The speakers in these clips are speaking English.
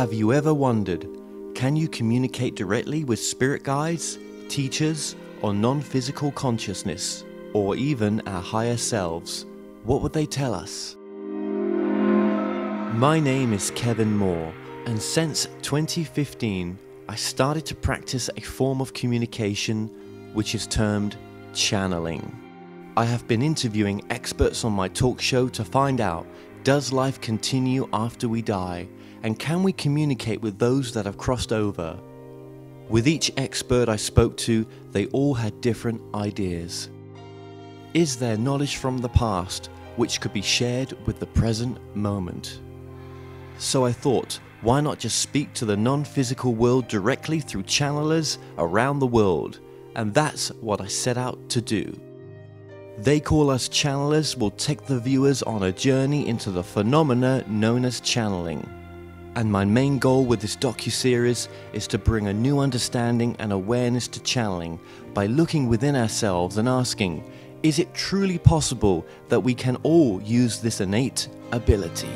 Have you ever wondered, can you communicate directly with spirit guides, teachers, or non-physical consciousness, or even our higher selves? What would they tell us? My name is Kevin Moore, and since 2015, I started to practice a form of communication which is termed channeling. I have been interviewing experts on my talk show to find out, does life continue after we die, and can we communicate with those that have crossed over? With each expert I spoke to, they all had different ideas. Is there knowledge from the past which could be shared with the present moment? So I thought, why not just speak to the non-physical world directly through channelers around the world? And that's what I set out to do. They call us channelers. Will take the viewers on a journey into the phenomena known as channeling. And my main goal with this docuseries is to bring a new understanding and awareness to channeling by looking within ourselves and asking, is it truly possible that we can all use this innate ability?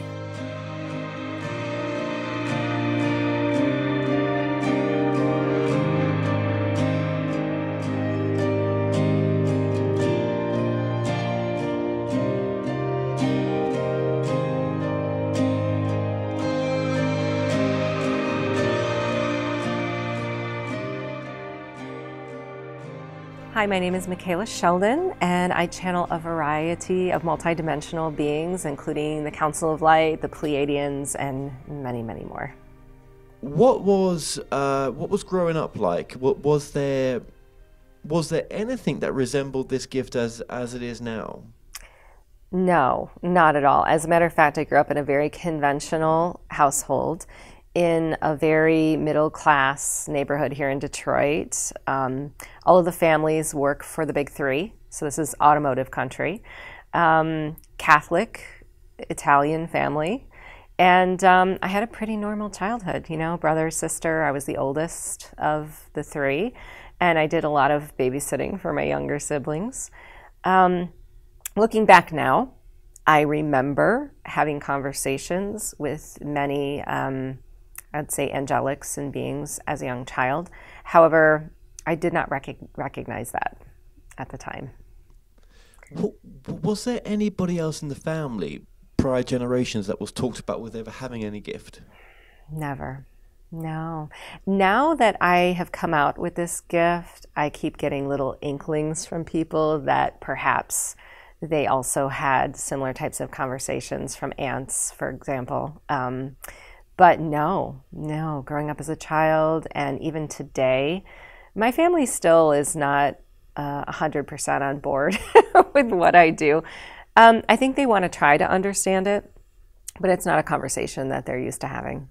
Hi, my name is Micheila Sheldan, and I channel a variety of multidimensional beings, including the Council of Light, the Pleiadians, and many, many more. What was growing up like? Was there anything that resembled this gift as it is now? No, not at all. As a matter of fact, I grew up in a very conventional household in a very middle-class neighborhood here in Detroit. All of the families work for the big three, so this is automotive country. Catholic, Italian family, and I had a pretty normal childhood, you know, brother, sister. I was the oldest of the three, and I did a lot of babysitting for my younger siblings. Looking back now, I remember having conversations with many I'd say angelics and beings as a young child. However, I did not recognize that at the time. Was there anybody else in the family, prior generations, that was talked about with ever having any gift? Never, no. Now that I have come out with this gift, I keep getting little inklings from people that perhaps they also had similar types of conversations from aunts, for example. But no, growing up as a child and even today, my family still is not 100% on board with what I do. I think they want to try to understand it, but it's not a conversation that they're used to having.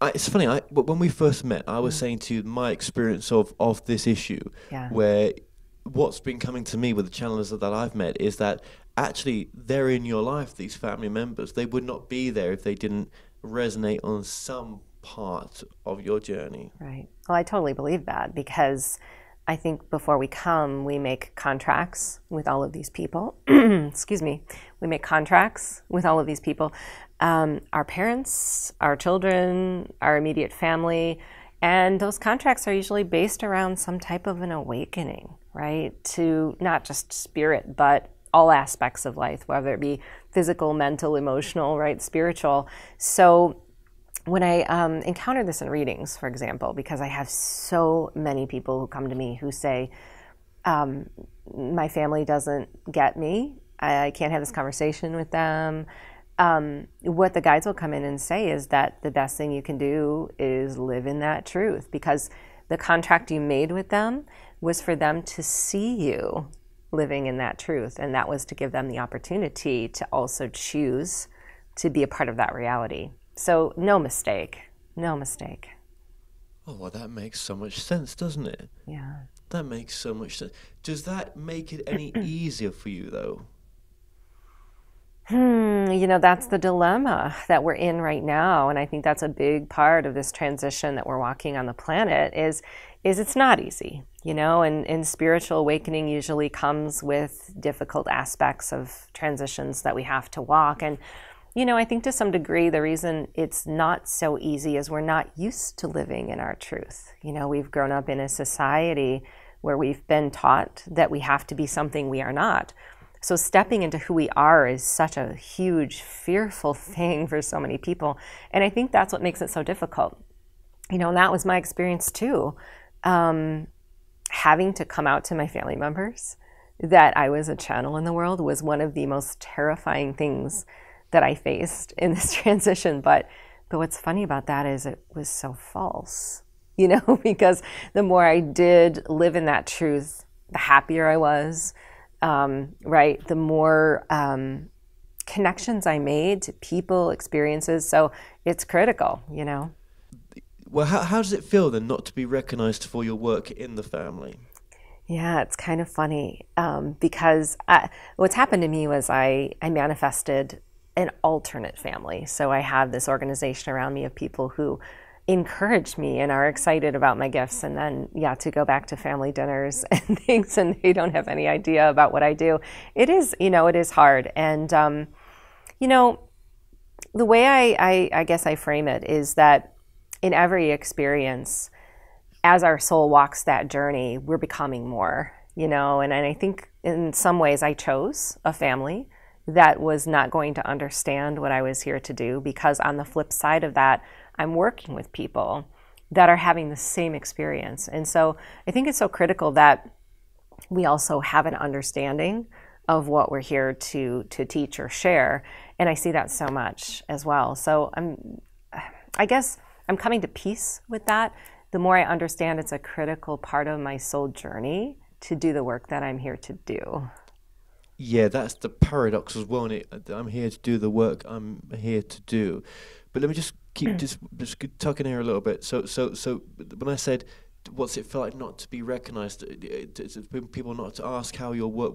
It's funny, when we first met, I was saying to you my experience of this issue, yeah, where what's been coming to me with the channelers that I've met is that actually they're in your life, these family members. They would not be there if they didn't resonate on some part of your journey. Right. Well, I totally believe that, because I think before we come, we make contracts with all of these people. Excuse me. We make contracts with all of these people. Our parents, our children, our immediate family, and those contracts are usually based around some type of an awakening, right? To not just spirit, but all aspects of life, whether it be physical, mental, emotional, right, spiritual. So when I encounter this in readings, for example, because I have so many people who come to me who say, my family doesn't get me, I can't have this conversation with them. What the guides will come in and say is that the best thing you can do is live in that truth, because the contract you made with them was for them to see you living in that truth, and that was to give them the opportunity to also choose to be a part of that reality. So no mistake. Oh, well, that makes so much sense, doesn't it? Yeah, that makes so much sense. Does that make it any easier for you though? You know, that's the dilemma that we're in right now, and I think that's a big part of this transition that we're walking on the planet is it's not easy, you know, and spiritual awakening usually comes with difficult aspects of transitions that we have to walk. And You know, I think to some degree, the reason it's not so easy is we're not used to living in our truth. You know, we've grown up in a society where we've been taught that we have to be something we are not. So stepping into who we are is such a huge, fearful thing for so many people. And I think that's what makes it so difficult. You know, and that was my experience too. Having to come out to my family members that I was a channel in the world was one of the most terrifying things that I faced in this transition. But what's funny about that is it was so false, you know, because the more I did live in that truth, the happier I was. Right, the more connections I made to people, experiences. So it's critical, you know. Well, how does it feel then not to be recognized for your work in the family? Yeah, it's kind of funny because what's happened to me was I manifested an alternate family. So I have this organization around me of people who encourage me and are excited about my gifts, and then yeah, to go back to family dinners and things, and they don't have any idea about what I do. It is, you know, it is hard. And you know, the way I guess I frame it is that in every experience, as our soul walks that journey, we're becoming more, you know. And I think in some ways I chose a family that was not going to understand what I was here to do, because on the flip side of that, I'm working with people that are having the same experience. And so I think it's so critical that we also have an understanding of what we're here to teach or share. And I see that so much as well. So I guess I'm coming to peace with that. The more I understand it's a critical part of my soul journey to do the work that I'm here to do. Yeah, that's the paradox as well. I'm here to do the work I'm here to do. But let me just keep just tuck in here a little bit. So when I said, what's it feel like not to be recognised? It's people not to ask how your work,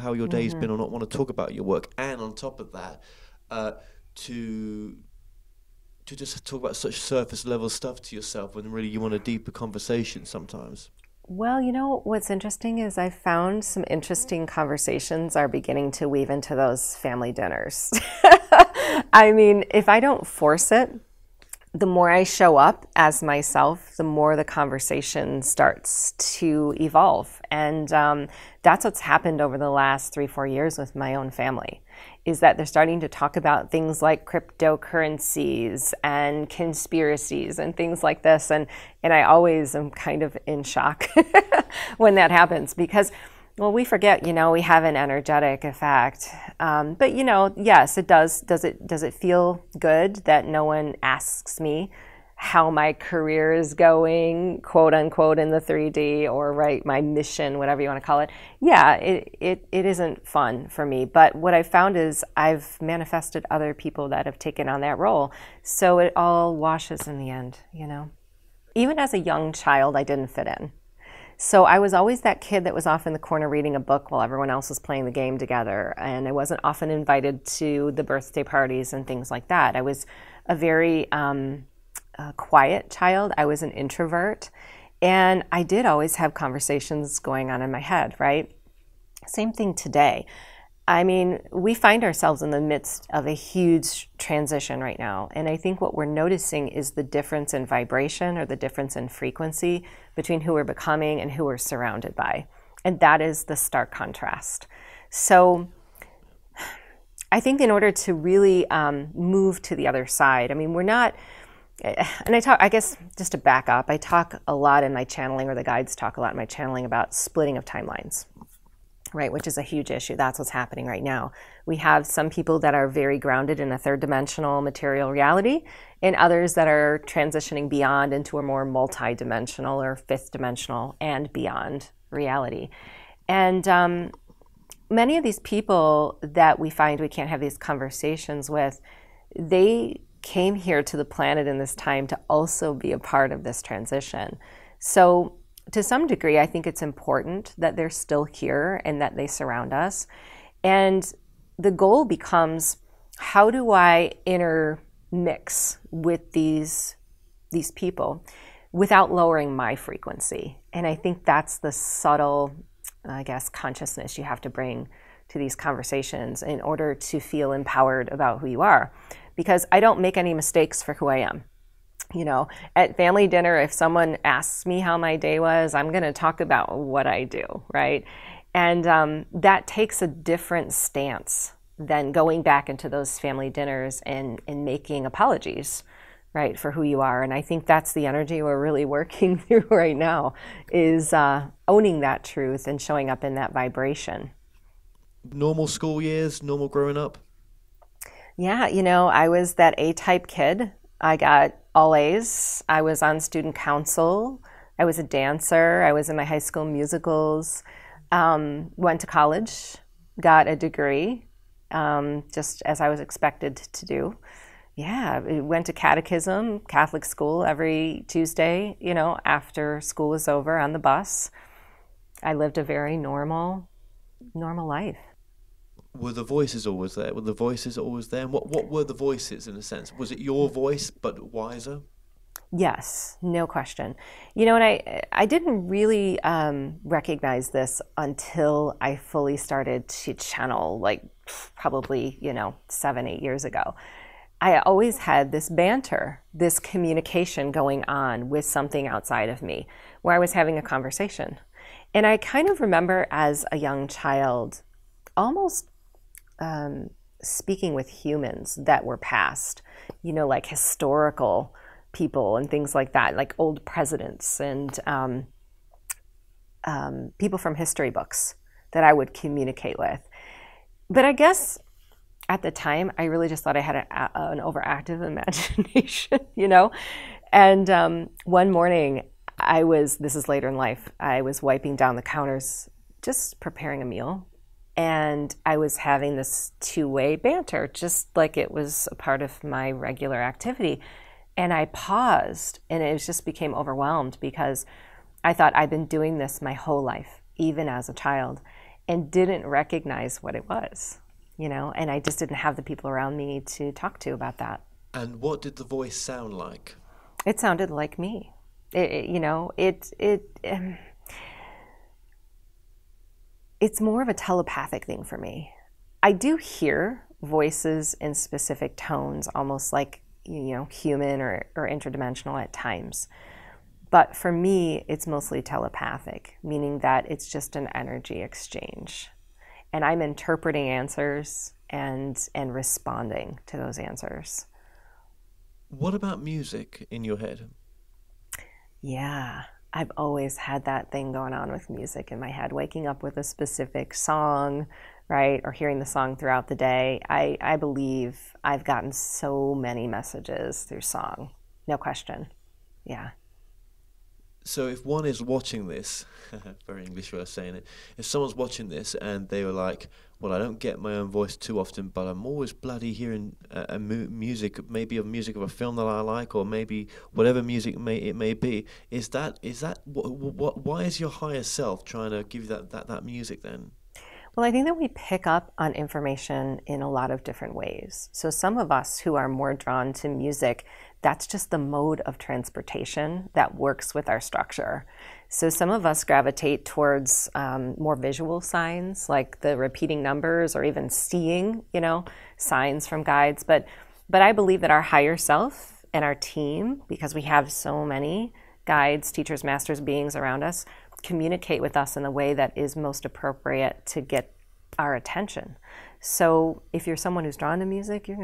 how your day's been, or not want to talk about your work. And on top of that, to just talk about such surface level stuff to yourself when really you want a deeper conversation sometimes. Well, you know, what's interesting is I found some interesting conversations are beginning to weave into those family dinners. I mean, if I don't force it, the more I show up as myself, the more the conversation starts to evolve. And that's what's happened over the last 3-4 years with my own family, is that they're starting to talk about things like cryptocurrencies and conspiracies and things like this. And I always am kind of in shock when that happens, because, well, we forget, you know, we have an energetic effect. But, you know, yes, it does. Does it feel good that no one asks me how my career is going, quote unquote, in the 3D, or right, my mission, whatever you want to call it? Yeah, it isn't fun for me. But what I've found is I've manifested other people that have taken on that role. So it all washes in the end, you know. Even as a young child, I didn't fit in. So I was always that kid that was off in the corner reading a book while everyone else was playing the game together. And I wasn't often invited to the birthday parties and things like that. I was a very quiet child. I was an introvert. And I did always have conversations going on in my head, right? Same thing today. I mean, we find ourselves in the midst of a huge transition right now. And I think what we're noticing is the difference in vibration, or the difference in frequency, between who we're becoming and who we're surrounded by. And that is the stark contrast. So I think in order to really move to the other side, I mean, we're not, and I guess just to back up, I talk a lot in my channeling, or the guides talk a lot in my channeling, about splitting of timelines. Right, which is a huge issue. That's what's happening right now. We have some people that are very grounded in a third-dimensional material reality, and others that are transitioning beyond into a more multi-dimensional or fifth-dimensional and beyond reality. And many of these people that we find we can't have these conversations with, they came here to the planet in this time to also be a part of this transition. So to some degree, I think it's important that they're still here and that they surround us. And the goal becomes, how do I intermix with these people without lowering my frequency? And I think that's the subtle, I guess, consciousness you have to bring to these conversations in order to feel empowered about who you are. Because I don't make any mistakes for who I am. You know, at family dinner, if someone asks me how my day was, I'm going to talk about what I do, right? And that takes a different stance than going back into those family dinners and making apologies, right, for who you are. And I think that's the energy we're really working through right now, is owning that truth and showing up in that vibration. Normal school years, normal growing up? Yeah, you know, I was that A-type kid. I got all A's. I was on student council. I was a dancer. I was in my high school musicals. Went to college, got a degree, just as I was expected to do. Yeah, went to catechism, Catholic school every Tuesday, you know, after school was over on the bus. I lived a very normal life. Were the voices always there? Were the voices always there? And what were the voices, in a sense? Was it your voice, but wiser? Yes, no question. You know, and I didn't really recognize this until I fully started to channel, like probably, you know, 7, 8 years ago. I always had this banter, this communication going on with something outside of me, where I was having a conversation. And I kind of remember as a young child almost speaking with humans that were past, you know, like historical people and things like that, like old presidents and people from history books that I would communicate with. But I guess at the time, I really just thought I had an overactive imagination, you know? And one morning, this is later in life, I was wiping down the counters, just preparing a meal. And I was having this two-way banter, just like it was a part of my regular activity. And I paused, and it just became overwhelmed, because I thought I'd been doing this my whole life, even as a child, and didn't recognize what it was, you know? And I just didn't have the people around me to talk to about that. And what did the voice sound like? It sounded like me. It's more of a telepathic thing for me. I do hear voices in specific tones, almost like, you know, human or interdimensional at times. But for me, it's mostly telepathic, meaning that it's just an energy exchange. And I'm interpreting answers and responding to those answers. What about music in your head? Yeah. I've always had that thing going on with music in my head, waking up with a specific song, right, or hearing the song throughout the day. I believe I've gotten so many messages through song, no question. Yeah. So if one is watching this, very English way of saying it, if someone's watching this and they were like, well, I don't get my own voice too often, but I'm always bloody hearing music, maybe music of a film that I like, or maybe whatever music it may be. Why is your higher self trying to give you that music then? Well, I think that we pick up on information in a lot of different ways. So some of us who are more drawn to music, that's just the mode of transportation that works with our structure. So some of us gravitate towards more visual signs, like the repeating numbers, or even seeing, you know, signs from guides. But I believe that our higher self and our team, because we have so many guides, teachers, masters, beings around us, communicate with us in the way that is most appropriate to get our attention. So if you're someone who's drawn to music, you're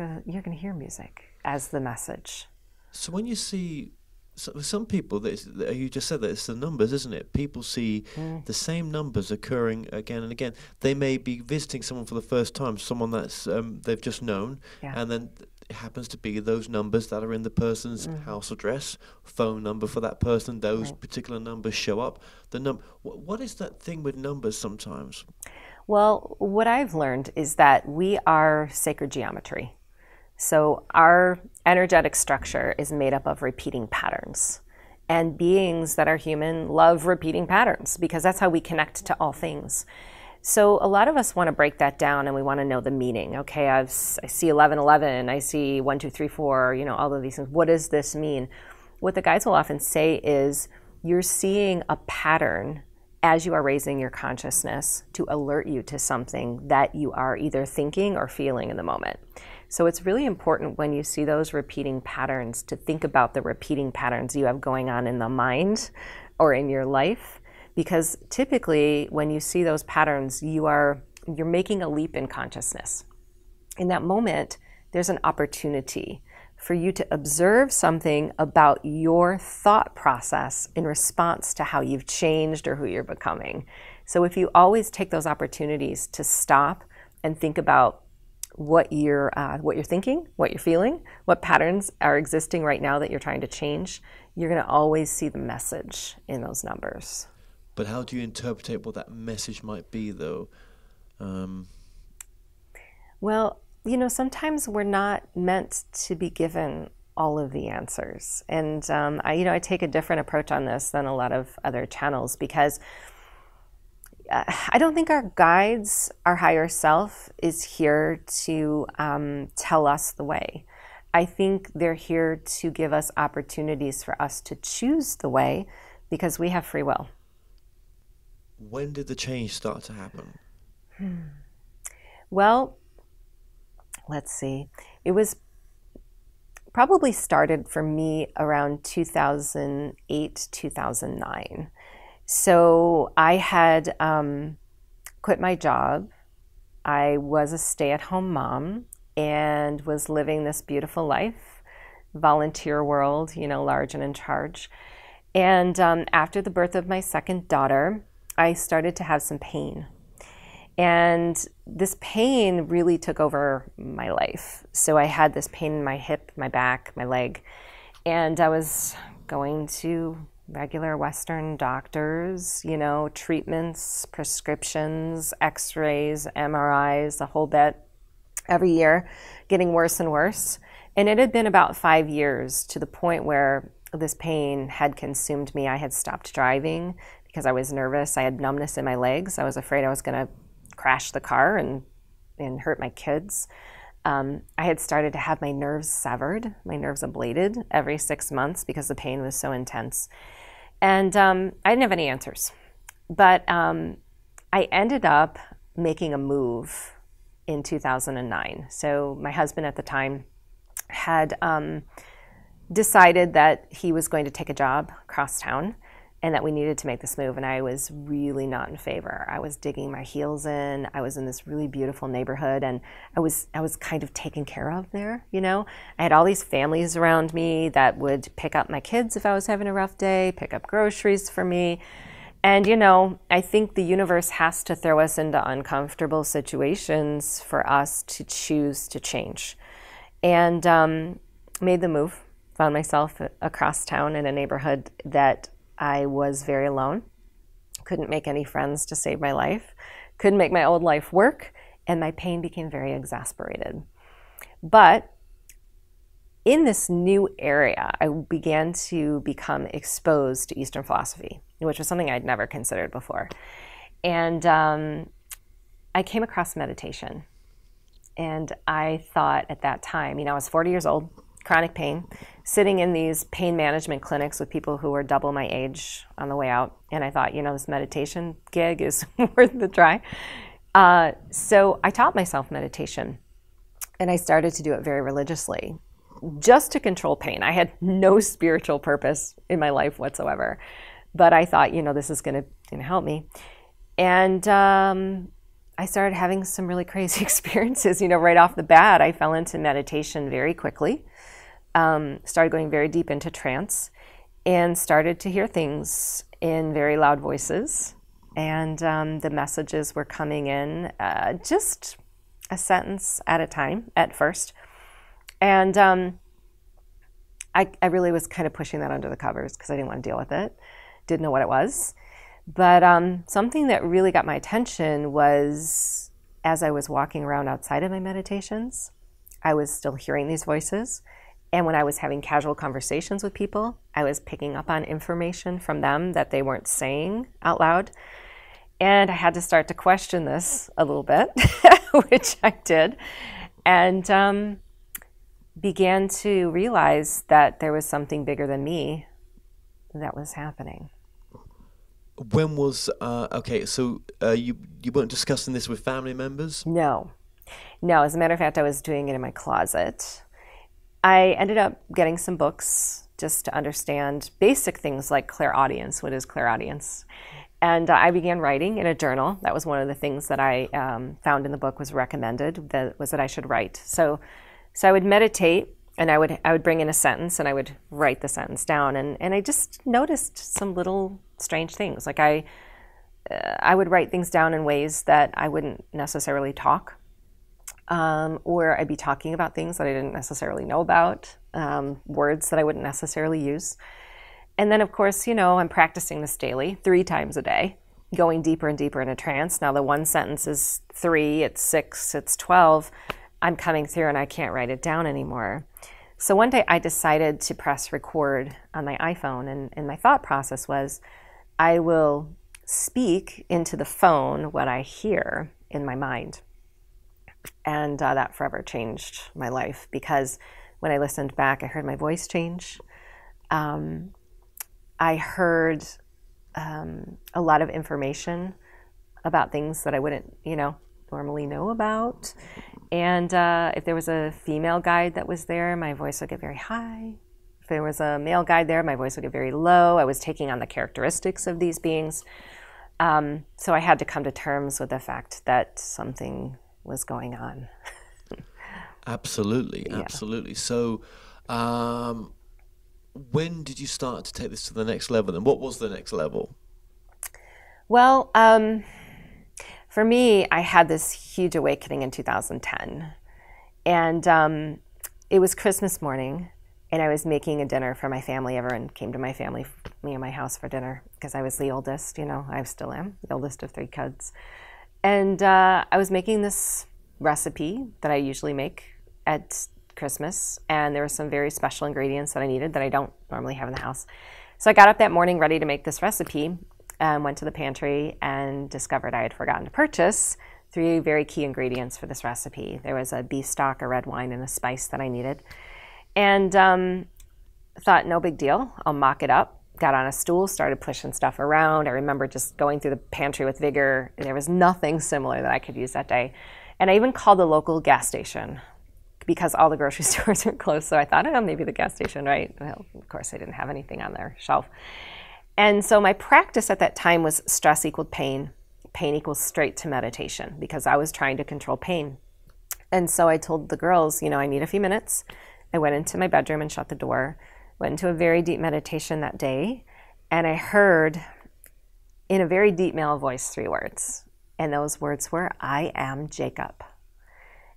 gonna hear music as the message. So when you see some people, you just said that it's the numbers, isn't it? People see the same numbers occurring again and again. They may be visiting someone for the first time, someone that's they've just known, yeah. And then it happens to be those numbers that are in the person's house address, phone number for that person. Those particular numbers show up. What is that thing with numbers sometimes? Well, what I've learned is that we are sacred geometry. So our energetic structure is made up of repeating patterns. And beings that are human love repeating patterns, because that's how we connect to all things. So a lot of us want to break that down, and we want to know the meaning. Okay, I see 1111, I see 1234, you know, all of these things. What does this mean? What the guides will often say is, you're seeing a pattern as you are raising your consciousness to alert you to something that you are either thinking or feeling in the moment. So it's really important when you see those repeating patterns to think about the repeating patterns you have going on in the mind or in your life, because typically when you see those patterns, you're making a leap in consciousness. In that moment, there's an opportunity for you to observe something about your thought process in response to how you've changed or who you're becoming. So if you always take those opportunities to stop and think about what you're thinking, what you're feeling, what patterns are existing right now that you're trying to change, you're gonna always see the message in those numbers. But how do you interpret what that message might be, though? Well, you know, sometimes we're not meant to be given all of the answers. And I take a different approach on this than a lot of other channels, because I don't think our guides, our higher self, is here to tell us the way. I think they're here to give us opportunities for us to choose the way, because we have free will. When did the change start to happen? Well, let's see. It was probably started for me around 2008, 2009. So I had quit my job. I was a stay-at-home mom and was living this beautiful life, volunteer world, you know, large and in charge. And after the birth of my second daughter, I started to have some pain. And this pain really took over my life. So I had this pain in my hip, my back, my leg, and I was going to regular Western doctors, you know, treatments, prescriptions, x-rays, MRIs, the whole bit, every year, getting worse and worse. And it had been about 5 years to the point where this pain had consumed me. I had stopped driving because I was nervous. I had numbness in my legs. I was afraid I was gonna crash the car and hurt my kids. I had started to have my nerves severed, my nerves ablated every 6 months because the pain was so intense. And I didn't have any answers. But I ended up making a move in 2009. So my husband at the time had decided that he was going to take a job across town, and that we needed to make this move, and I was really not in favor. I was digging my heels in. I was in this really beautiful neighborhood, and I was kind of taken care of there, you know? I had all these families around me that would pick up my kids if I was having a rough day, pick up groceries for me. And, you know, I think the universe has to throw us into uncomfortable situations for us to choose to change. And made the move, found myself across town in a neighborhood that I was very alone, couldn't make any friends to save my life, couldn't make my old life work, and my pain became very exasperated. But in this new area, I began to become exposed to Eastern philosophy, which was something I'd never considered before. And I came across meditation. And I thought at that time, you know, I was 40 years old, chronic pain, sitting in these pain management clinics with people who were double my age on the way out. And I thought, you know, this meditation gig is worth the try. So I taught myself meditation, and I started to do it very religiously, just to control pain. I had no spiritual purpose in my life whatsoever. But I thought, you know, this is gonna help me. And I started having some really crazy experiences, you know, right off the bat. I fell into meditation very quickly. Started going very deep into trance and started to hear things in very loud voices. And the messages were coming in just a sentence at a time at first. And I really was kind of pushing that under the covers because I didn't want to deal with it, didn't know what it was. But something that really got my attention was, as I was walking around outside of my meditations, I was still hearing these voices. And when I was having casual conversations with people, I was picking up on information from them that they weren't saying out loud. And I had to start to question this a little bit, which I did, and began to realize that there was something bigger than me that was happening. When was okay? So you weren't discussing this with family members? No, no. As a matter of fact, I was doing it in my closet. I ended up getting some books just to understand basic things like clairaudience. What is clairaudience? And I began writing in a journal. That was one of the things that I found in the book was recommended. That was that I should write. So I would meditate. And I would bring in a sentence and I would write the sentence down, and I just noticed some little strange things. Like I would write things down in ways that I wouldn't necessarily talk, or I'd be talking about things that I didn't necessarily know about, words that I wouldn't necessarily use. And then of course, you know, I'm practicing this daily, 3 times a day, going deeper and deeper in a trance. Now the one sentence is 3, it's 6, it's 12. I'm coming through and I can't write it down anymore. So one day I decided to press record on my iPhone, and my thought process was, I will speak into the phone what I hear in my mind. And that forever changed my life, because when I listened back, I heard my voice change. I heard a lot of information about things that I wouldn't, you know, normally know about. And if there was a female guide that was there, my voice would get very high. If there was a male guide there, my voice would get very low. I was taking on the characteristics of these beings. So I had to come to terms with the fact that something was going on. Absolutely, absolutely. Yeah. So when did you start to take this to the next level? And what was the next level? Well, for me, I had this huge awakening in 2010, and it was Christmas morning, and I was making a dinner for my family. Everyone came to my family, me and my house for dinner, because I was the oldest, you know, I still am, the oldest of 3 kids. And I was making this recipe that I usually make at Christmas, and there were some very special ingredients that I needed that I don't normally have in the house. So I got up that morning ready to make this recipe, went to the pantry and discovered I had forgotten to purchase 3 very key ingredients for this recipe. There was a beef stock, a red wine, and a spice that I needed. And thought, no big deal, I'll mock it up. Got on a stool, started pushing stuff around. I remember just going through the pantry with vigor, and there was nothing similar that I could use that day. And I even called the local gas station, because all the grocery stores were closed. So I thought, oh, maybe the gas station, right? Well, of course, they didn't have anything on their shelf. And so my practice at that time was stress equaled pain, pain equals straight to meditation, because I was trying to control pain. And so I told the girls, you know, I need a few minutes. I went into my bedroom and shut the door, went into a very deep meditation that day, and I heard in a very deep male voice 3 words. And those words were, I am Jacob.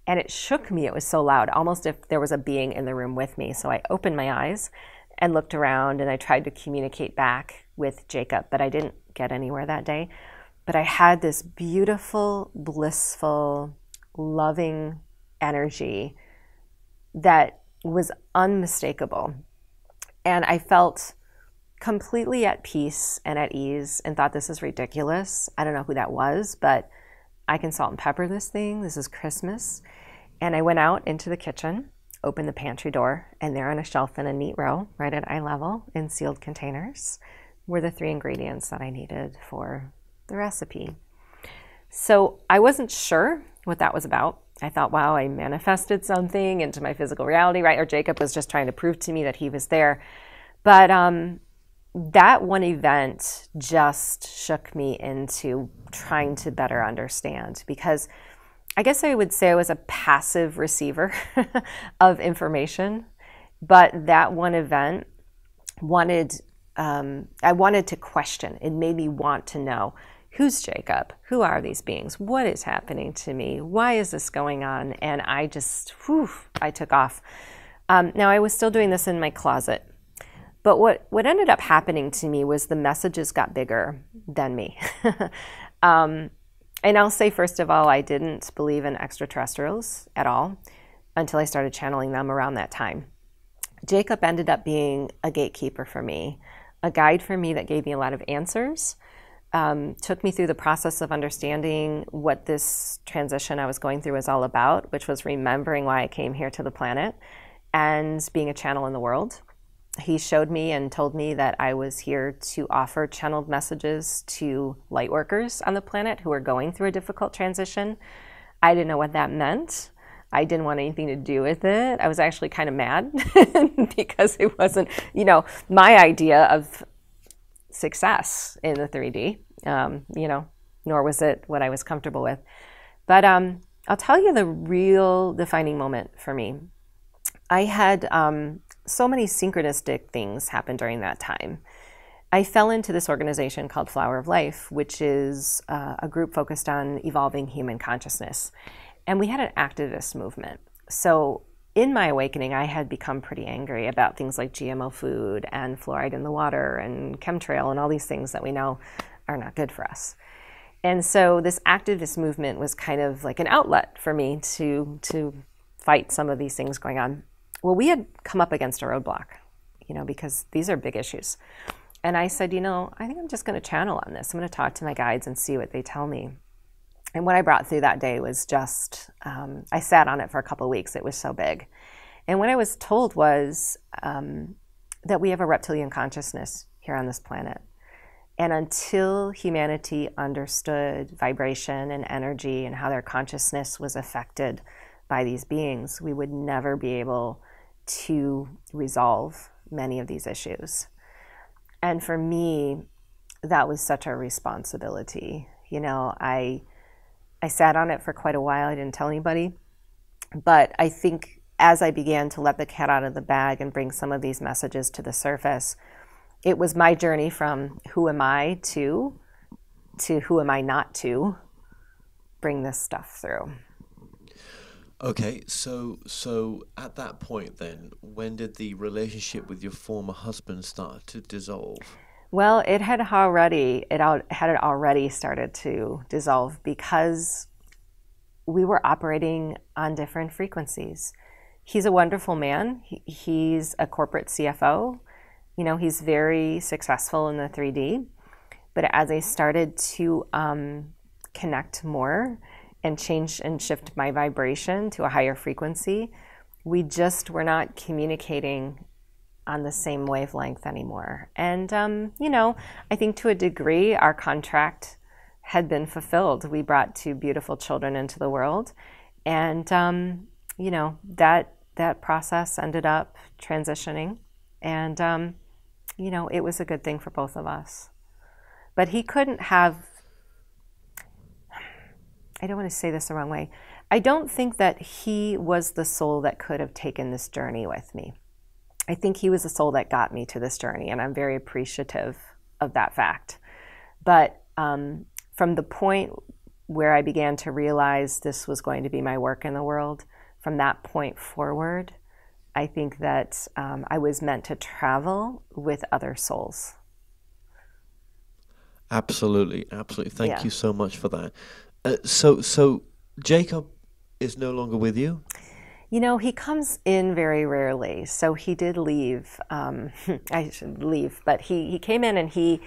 And it shook me, it was so loud, almost if there was a being in the room with me. So I opened my eyes and looked around, and I tried to communicate back with Jacob, but I didn't get anywhere that day. But I had this beautiful, blissful, loving energy that was unmistakable. And I felt completely at peace and at ease, and thought, this is ridiculous. I don't know who that was, but I can salt and pepper this thing. This is Christmas. And I went out into the kitchen, opened the pantry door, and there on a shelf in a neat row, right at eye level, in sealed containers, were the 3 ingredients that I needed for the recipe. So I wasn't sure what that was about. I thought, wow, I manifested something into my physical reality, right? Or Jacob was just trying to prove to me that he was there. But that one event just shook me into trying to better understand, because I guess I would say I was a passive receiver of information, but that one event wanted, I wanted to question. It made me want to know, who's Jacob? Who are these beings? What is happening to me? Why is this going on? And I just, whew, I took off. Now I was still doing this in my closet, but what ended up happening to me was the messages got bigger than me. And I'll say, first of all, I didn't believe in extraterrestrials at all until I started channeling them around that time. Jacob ended up being a gatekeeper for me, a guide for me that gave me a lot of answers, took me through the process of understanding what this transition I was going through was all about, which was remembering why I came here to the planet and being a channel in the world. he showed me and told me that I was here to offer channeled messages to lightworkers on the planet who are going through a difficult transition. I didn't know what that meant. I didn't want anything to do with it. I was actually kind of mad because it wasn't, you know, my idea of success in the 3D, you know, nor was it what I was comfortable with. But I'll tell you the real defining moment for me. I had so many synchronistic things happen during that time. I fell into this organization called Flower of Life, which is a group focused on evolving human consciousness. And we had an activist movement. So in my awakening, I had become pretty angry about things like GMO food and fluoride in the water and chemtrail and all these things that we know are not good for us. And so this activist movement was kind of like an outlet for me to fight some of these things going on. Well, we had come up against a roadblock, you know, because these are big issues. And I said, you know, I think I'm just going to channel on this. I'm going to talk to my guides and see what they tell me. And what I brought through that day was just, I sat on it for a couple of weeks. It was so big. And what I was told was that we have a reptilian consciousness here on this planet. And until humanity understood vibration and energy and how their consciousness was affected by these beings, we would never be able to resolve many of these issues. And for me, that was such a responsibility. You know, I sat on it for quite a while. I didn't tell anybody. But I think as I began to let the cat out of the bag and bring some of these messages to the surface, it was my journey from who am I to who am I not to bring this stuff through. Okay, so at that point then, when did the relationship with your former husband start to dissolve? Well, it had already started to dissolve because we were operating on different frequencies. He's a wonderful man. He's a corporate CFO. You know, he's very successful in the 3D. But as I started to connect more and change and shift my vibration to a higher frequency, we just were not communicating on the same wavelength anymore. And, you know, I think to a degree, our contract had been fulfilled. We brought two beautiful children into the world. And, you know, that process ended up transitioning. And, you know, it was a good thing for both of us. But he couldn't have, I don't want to say this the wrong way. I don't think that he was the soul that could have taken this journey with me. I think he was the soul that got me to this journey, and I'm very appreciative of that fact. But from the point where I began to realize this was going to be my work in the world, from that point forward, I think that I was meant to travel with other souls. Absolutely, absolutely. Thank you so much for that. So Jacob is no longer with you? You know, he comes in very rarely, so he did leave. I should leave, but he came in and he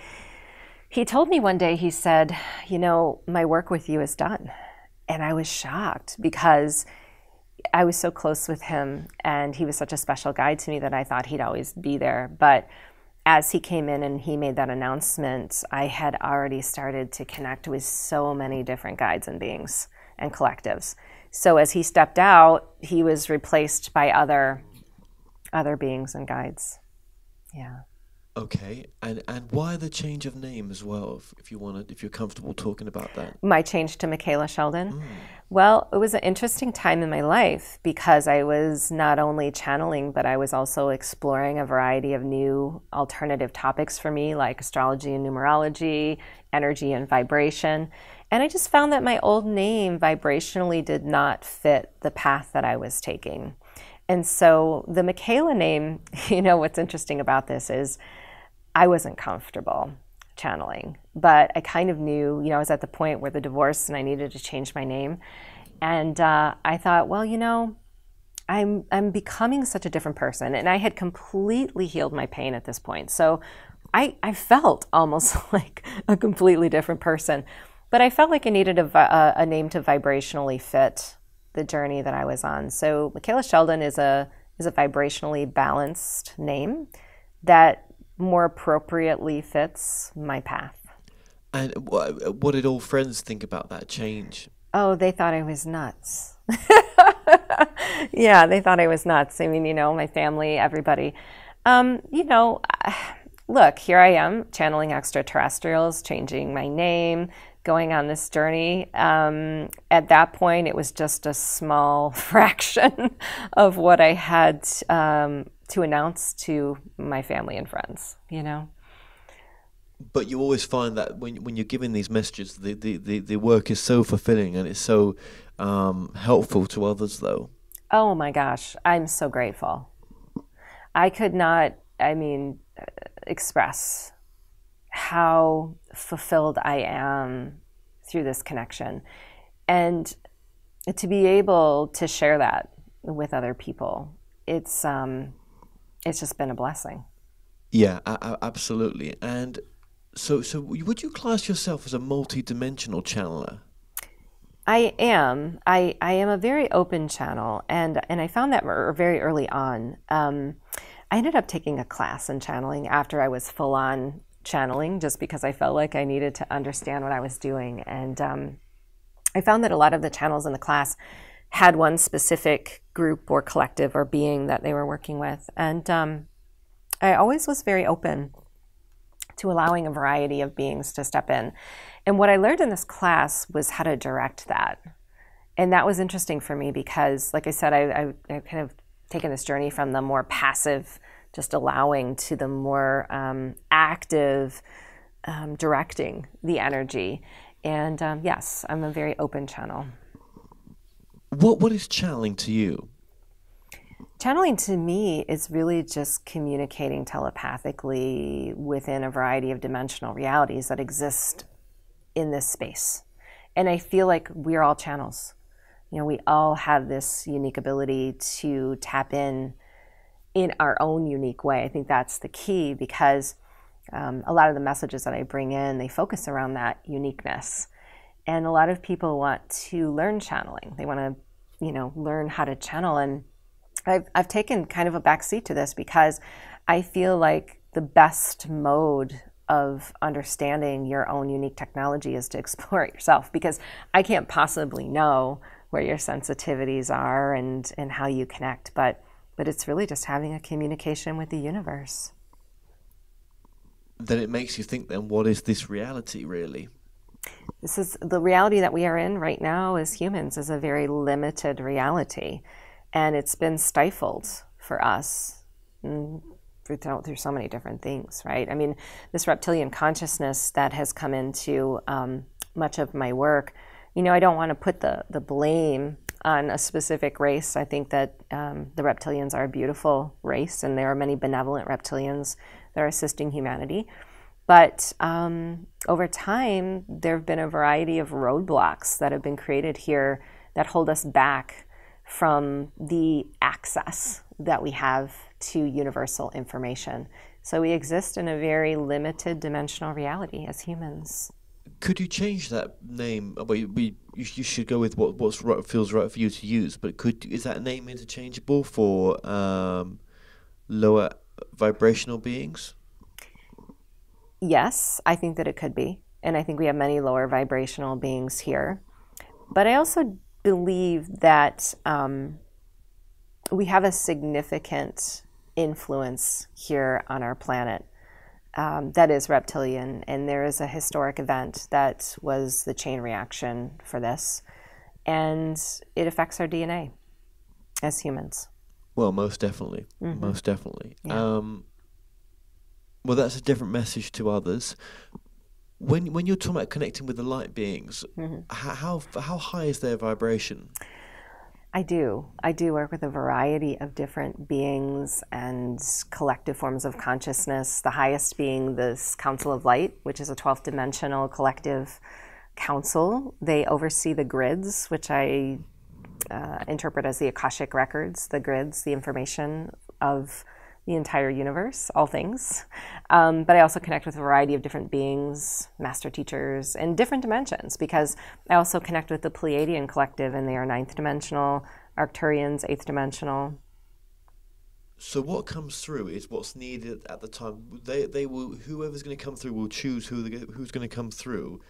told me one day, he said, you know, my work with you is done. And I was shocked because I was so close with him and he was such a special guide to me that I thought he'd always be there. But as he came in and he made that announcement, I had already started to connect with so many different guides and beings and collectives. So as he stepped out, he was replaced by other beings and guides. Yeah. Okay. And why the change of name as well, if you're comfortable talking about that? My change to Micheila Sheldan? Mm. Well, it was an interesting time in my life because I was not only channeling, but I was also exploring a variety of new alternative topics for me, like astrology and numerology, energy and vibration. And I just found that my old name vibrationally did not fit the path that I was taking. And so the Micheila name, you know, what's interesting about this is I wasn't comfortable channeling, but I kind of knew, you know, I was at the point where the divorce and I needed to change my name. And I thought, well, you know, I'm becoming such a different person. And I had completely healed my pain at this point. So I felt almost like a completely different person. But I felt like I needed a name to vibrationally fit the journey that I was on. So Micheila Sheldan is a vibrationally balanced name that more appropriately fits my path. And what did all friends think about that change? Oh, they thought I was nuts. Yeah, they thought I was nuts. I mean, you know, my family, everybody. You know, look, here I am channeling extraterrestrials, changing my name, going on this journey. At that point, it was just a small fraction of what I had to announce to my family and friends, you know. But you always find that when you're giving these messages, the work is so fulfilling and it's so helpful to others, though. Oh, my gosh. I'm so grateful. I could not, I mean, express how fulfilled I am through this connection. And to be able to share that with other people, it's just been a blessing. Yeah, absolutely. And so would you class yourself as a multi-dimensional channeler? I am. I am a very open channel, and I found that very early on. I ended up taking a class in channeling after I was full-on channeling, just because I felt like I needed to understand what I was doing. And I found that a lot of the channels in the class had one specific group or collective or being that they were working with. And I always was very open to allowing a variety of beings to step in. And what I learned in this class was how to direct that. And that was interesting for me because, like I said, I've kind of taken this journey from the more passive, just allowing, to the more active, directing the energy. And yes, I'm a very open channel. What is channeling to you? Channeling to me is really just communicating telepathically within a variety of dimensional realities that exist in this space. And I feel like we're all channels. You know, we all have this unique ability to tap in our own unique way. I think that's the key, because a lot of the messages that I bring in, they focus around that uniqueness. And a lot of people want to learn channeling. They want to, you know, learn how to channel. And I've taken kind of a backseat to this because I feel like the best mode of understanding your own unique technology is to explore it yourself, because I can't possibly know where your sensitivities are and how you connect, but it's really just having a communication with the universe. Then it makes you think, then, what is this reality really? This is the reality that we are in right now as humans, is a very limited reality. And it's been stifled for us through so many different things, right? I mean, this reptilian consciousness that has come into much of my work, you know, I don't want to put the blame on a specific race. I think that the reptilians are a beautiful race, and there are many benevolent reptilians that are assisting humanity. But over time, there have been a variety of roadblocks that have been created here that hold us back from the access that we have to universal information. So we exist in a very limited dimensional reality as humans. Could you change that name? You should go with what's right, feels right for you to use, but is that name interchangeable for lower vibrational beings? Yes, I think that it could be. And I think we have many lower vibrational beings here. But I also believe that we have a significant influence here on our planet that is reptilian, and there is a historic event that was the chain reaction for this, and it affects our DNA as humans. Well, most definitely. Mm-hmm. Most definitely. Yeah. Well, that's a different message to others. When you're talking about connecting with the light beings, mm-hmm. how high is their vibration? I do work with a variety of different beings and collective forms of consciousness, the highest being this Council of Light, which is a 12th dimensional collective council. They oversee the grids, which I interpret as the Akashic Records, the grids, the information of the entire universe, all things. But I also connect with a variety of different beings, master teachers, in different dimensions, because I also connect with the Pleiadian Collective, and they are 9th dimensional, Arcturians, 8th dimensional. So what comes through is what's needed at the time. They will, whoever's going to come through will choose who's going to come through,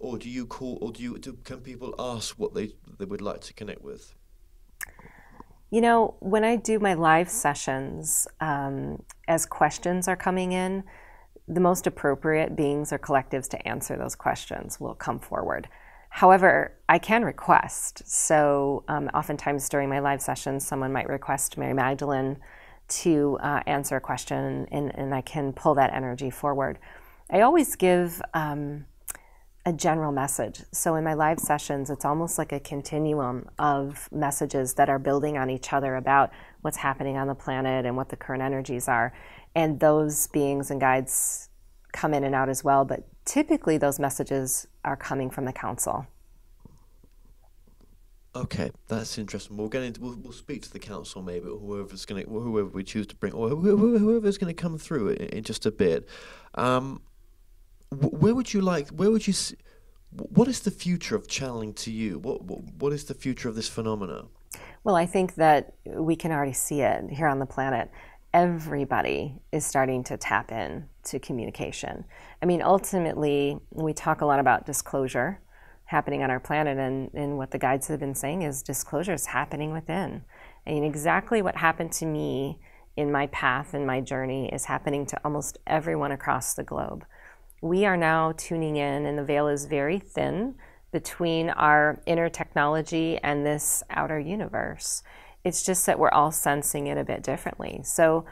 or do you call, or can people ask what they would like to connect with? You know, when I do my live sessions, as questions are coming in, the most appropriate beings or collectives to answer those questions will come forward. However, I can request. So oftentimes during my live sessions, someone might request Mary Magdalene to answer a question, and I can pull that energy forward. I always give a general message. So in my live sessions, it's almost like a continuum of messages that are building on each other about what's happening on the planet and what the current energies are. And those beings and guides come in and out as well, but typically those messages are coming from the council. Okay, that's interesting. We'll get into, we'll speak to the council maybe, or whoever we choose to bring, or whoever's going to come through in just a bit. Where would you like? Where would you? What is the future of channeling to you? What is the future of this phenomena? Well, I think that we can already see it here on the planet. Everybody is starting to tap in to communication. I mean, ultimately, we talk a lot about disclosure happening on our planet, and what the guides have been saying is disclosure is happening within. And exactly what happened to me in my path and my journey is happening to almost everyone across the globe. We are now tuning in, and the veil is very thin between our inner technology and this outer universe. It's just that we're all sensing it a bit differently. So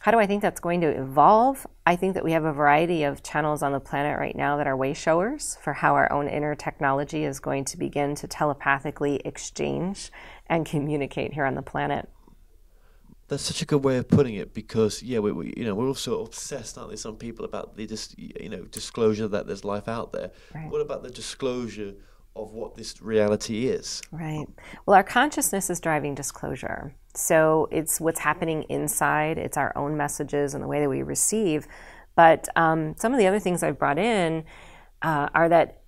how do I think that's going to evolve? I think that we have a variety of channels on the planet right now that are way showers for how our own inner technology is going to begin to telepathically exchange and communicate here on the planet. That's such a good way of putting it, because yeah, we're also obsessed, aren't we, some people, about the disclosure that there's life out there. Right. What about the disclosure of what this reality is? Right. Well, our consciousness is driving disclosure. So it's what's happening inside. It's our own messages and the way that we receive. But some of the other things I've brought in are that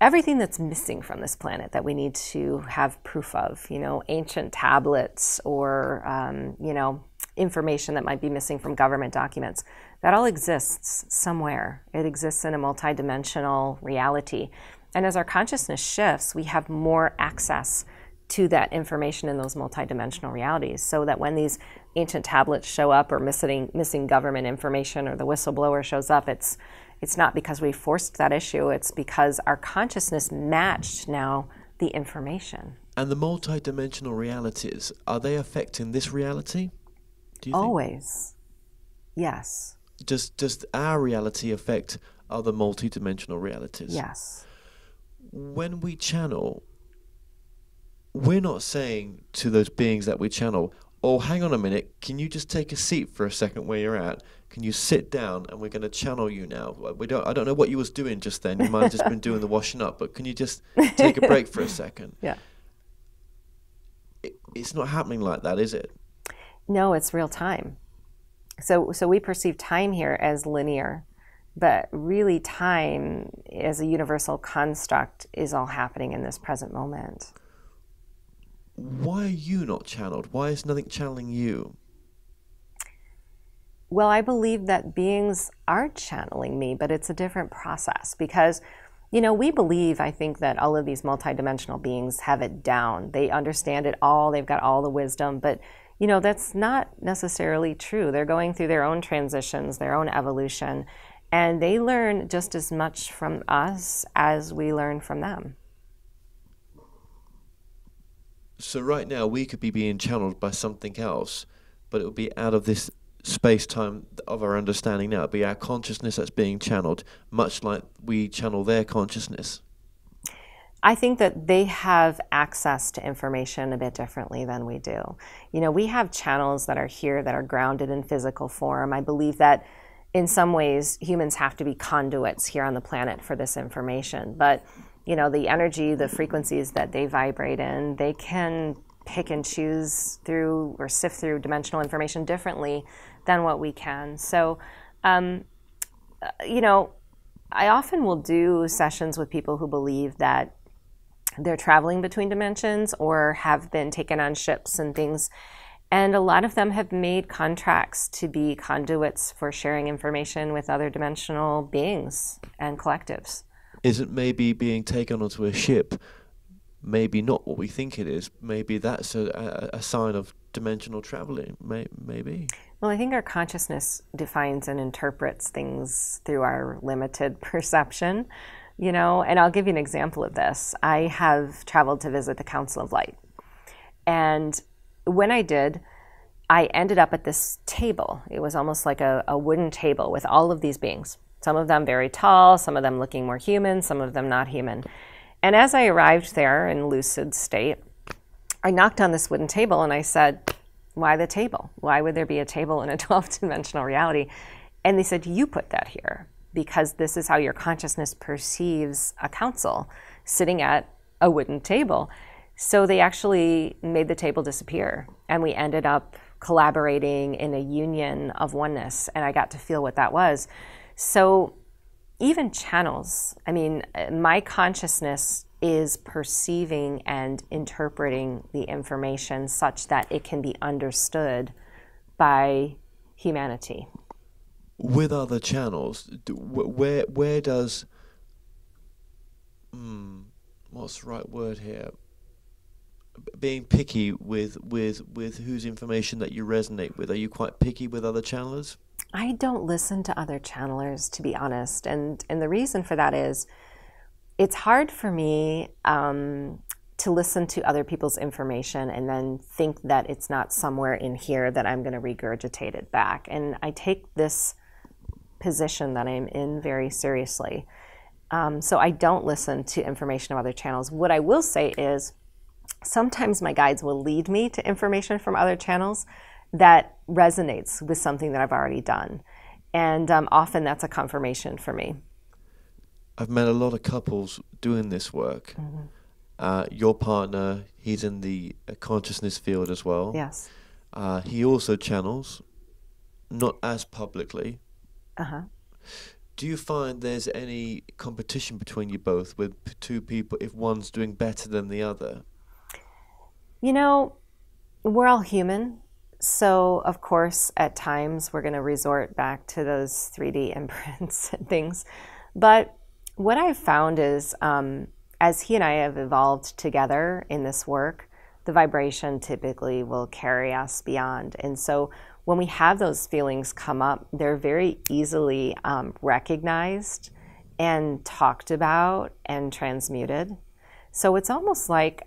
everything that's missing from this planet that we need to have proof of, you know, ancient tablets or, you know, information that might be missing from government documents, that all exists somewhere. It exists in a multidimensional reality. And as our consciousness shifts, we have more access to that information in those multidimensional realities, so that when these ancient tablets show up, or missing government information, or the whistleblower shows up, it's not because we forced that issue, it's because our consciousness matched now the information. And the multidimensional realities, are they affecting this reality, do you think? Always, yes. Does our reality affect other multidimensional realities? Yes. When we channel, we're not saying to those beings that we channel, oh, hang on a minute, can you just take a seat for a second where you're at? Can you sit down, and we're going to channel you now? I don't know what you was doing just then. You might have just been doing the washing up, but can you just take a break for a second? Yeah. It's not happening like that, is it? No, it's real time. So we perceive time here as linear. But really, time as a universal construct is all happening in this present moment. Why are you not channeled? Why is nothing channeling you? Well, I believe that beings are channeling me, but it's a different process, because, you know, we believe, I think, that all of these multidimensional beings have it down. They understand it all. They've got all the wisdom, but you know, that's not necessarily true. They're going through their own transitions, their own evolution, and they learn just as much from us as we learn from them. So right now we could be being channeled by something else, but it would be out of this space-time of our understanding now. It would be our consciousness that's being channeled, much like we channel their consciousness. I think that they have access to information a bit differently than we do. You know, we have channels that are here that are grounded in physical form. I believe that in some ways humans have to be conduits here on the planet for this information. But, you know, the energy, the frequencies that they vibrate in, they can pick and choose through or sift through dimensional information differently than what we can. So, you know, I often will do sessions with people who believe that they're traveling between dimensions or have been taken on ships and things. And a lot of them have made contracts to be conduits for sharing information with other dimensional beings and collectives. Isn't maybe being taken onto a ship maybe not what we think it is? Maybe that's a sign of dimensional traveling, maybe? Well, I think our consciousness defines and interprets things through our limited perception, you know, and I'll give you an example of this. I have traveled to visit the Council of Light, and when I did, I ended up at this table. It was almost like a wooden table with all of these beings, some of them very tall, some of them looking more human, some of them not human. And as I arrived there in lucid state, I knocked on this wooden table and I said, why the table? Why would there be a table in a 12-dimensional reality? And they said, you put that here because this is how your consciousness perceives a council sitting at a wooden table. So they actually made the table disappear, and we ended up collaborating in a union of oneness, and I got to feel what that was. So even channels, I mean, my consciousness is perceiving and interpreting the information such that it can be understood by humanity. With other channels, where does, what's the right word here? Being picky with whose information that you resonate with. Are you quite picky with other channelers? I don't listen to other channelers, to be honest, and the reason for that is it's hard for me to listen to other people's information and then think that it's not somewhere in here that I'm going to regurgitate it back. And I take this position that I'm in very seriously. So I don't listen to information of other channels. What I will say is, sometimes my guides will lead me to information from other channels that resonates with something that I've already done. And often that's a confirmation for me. I've met a lot of couples doing this work. Mm-hmm. Your partner, he's in the consciousness field as well. Yes. He also channels, not as publicly. Uh-huh. Do you find there's any competition between you both with two people if one's doing better than the other? You know, we're all human, so of course at times we're going to resort back to those 3D imprints and things. But what I've found is as he and I have evolved together in this work, the vibration typically will carry us beyond. And so when we have those feelings come up, they're very easily recognized and talked about and transmuted. So it's almost like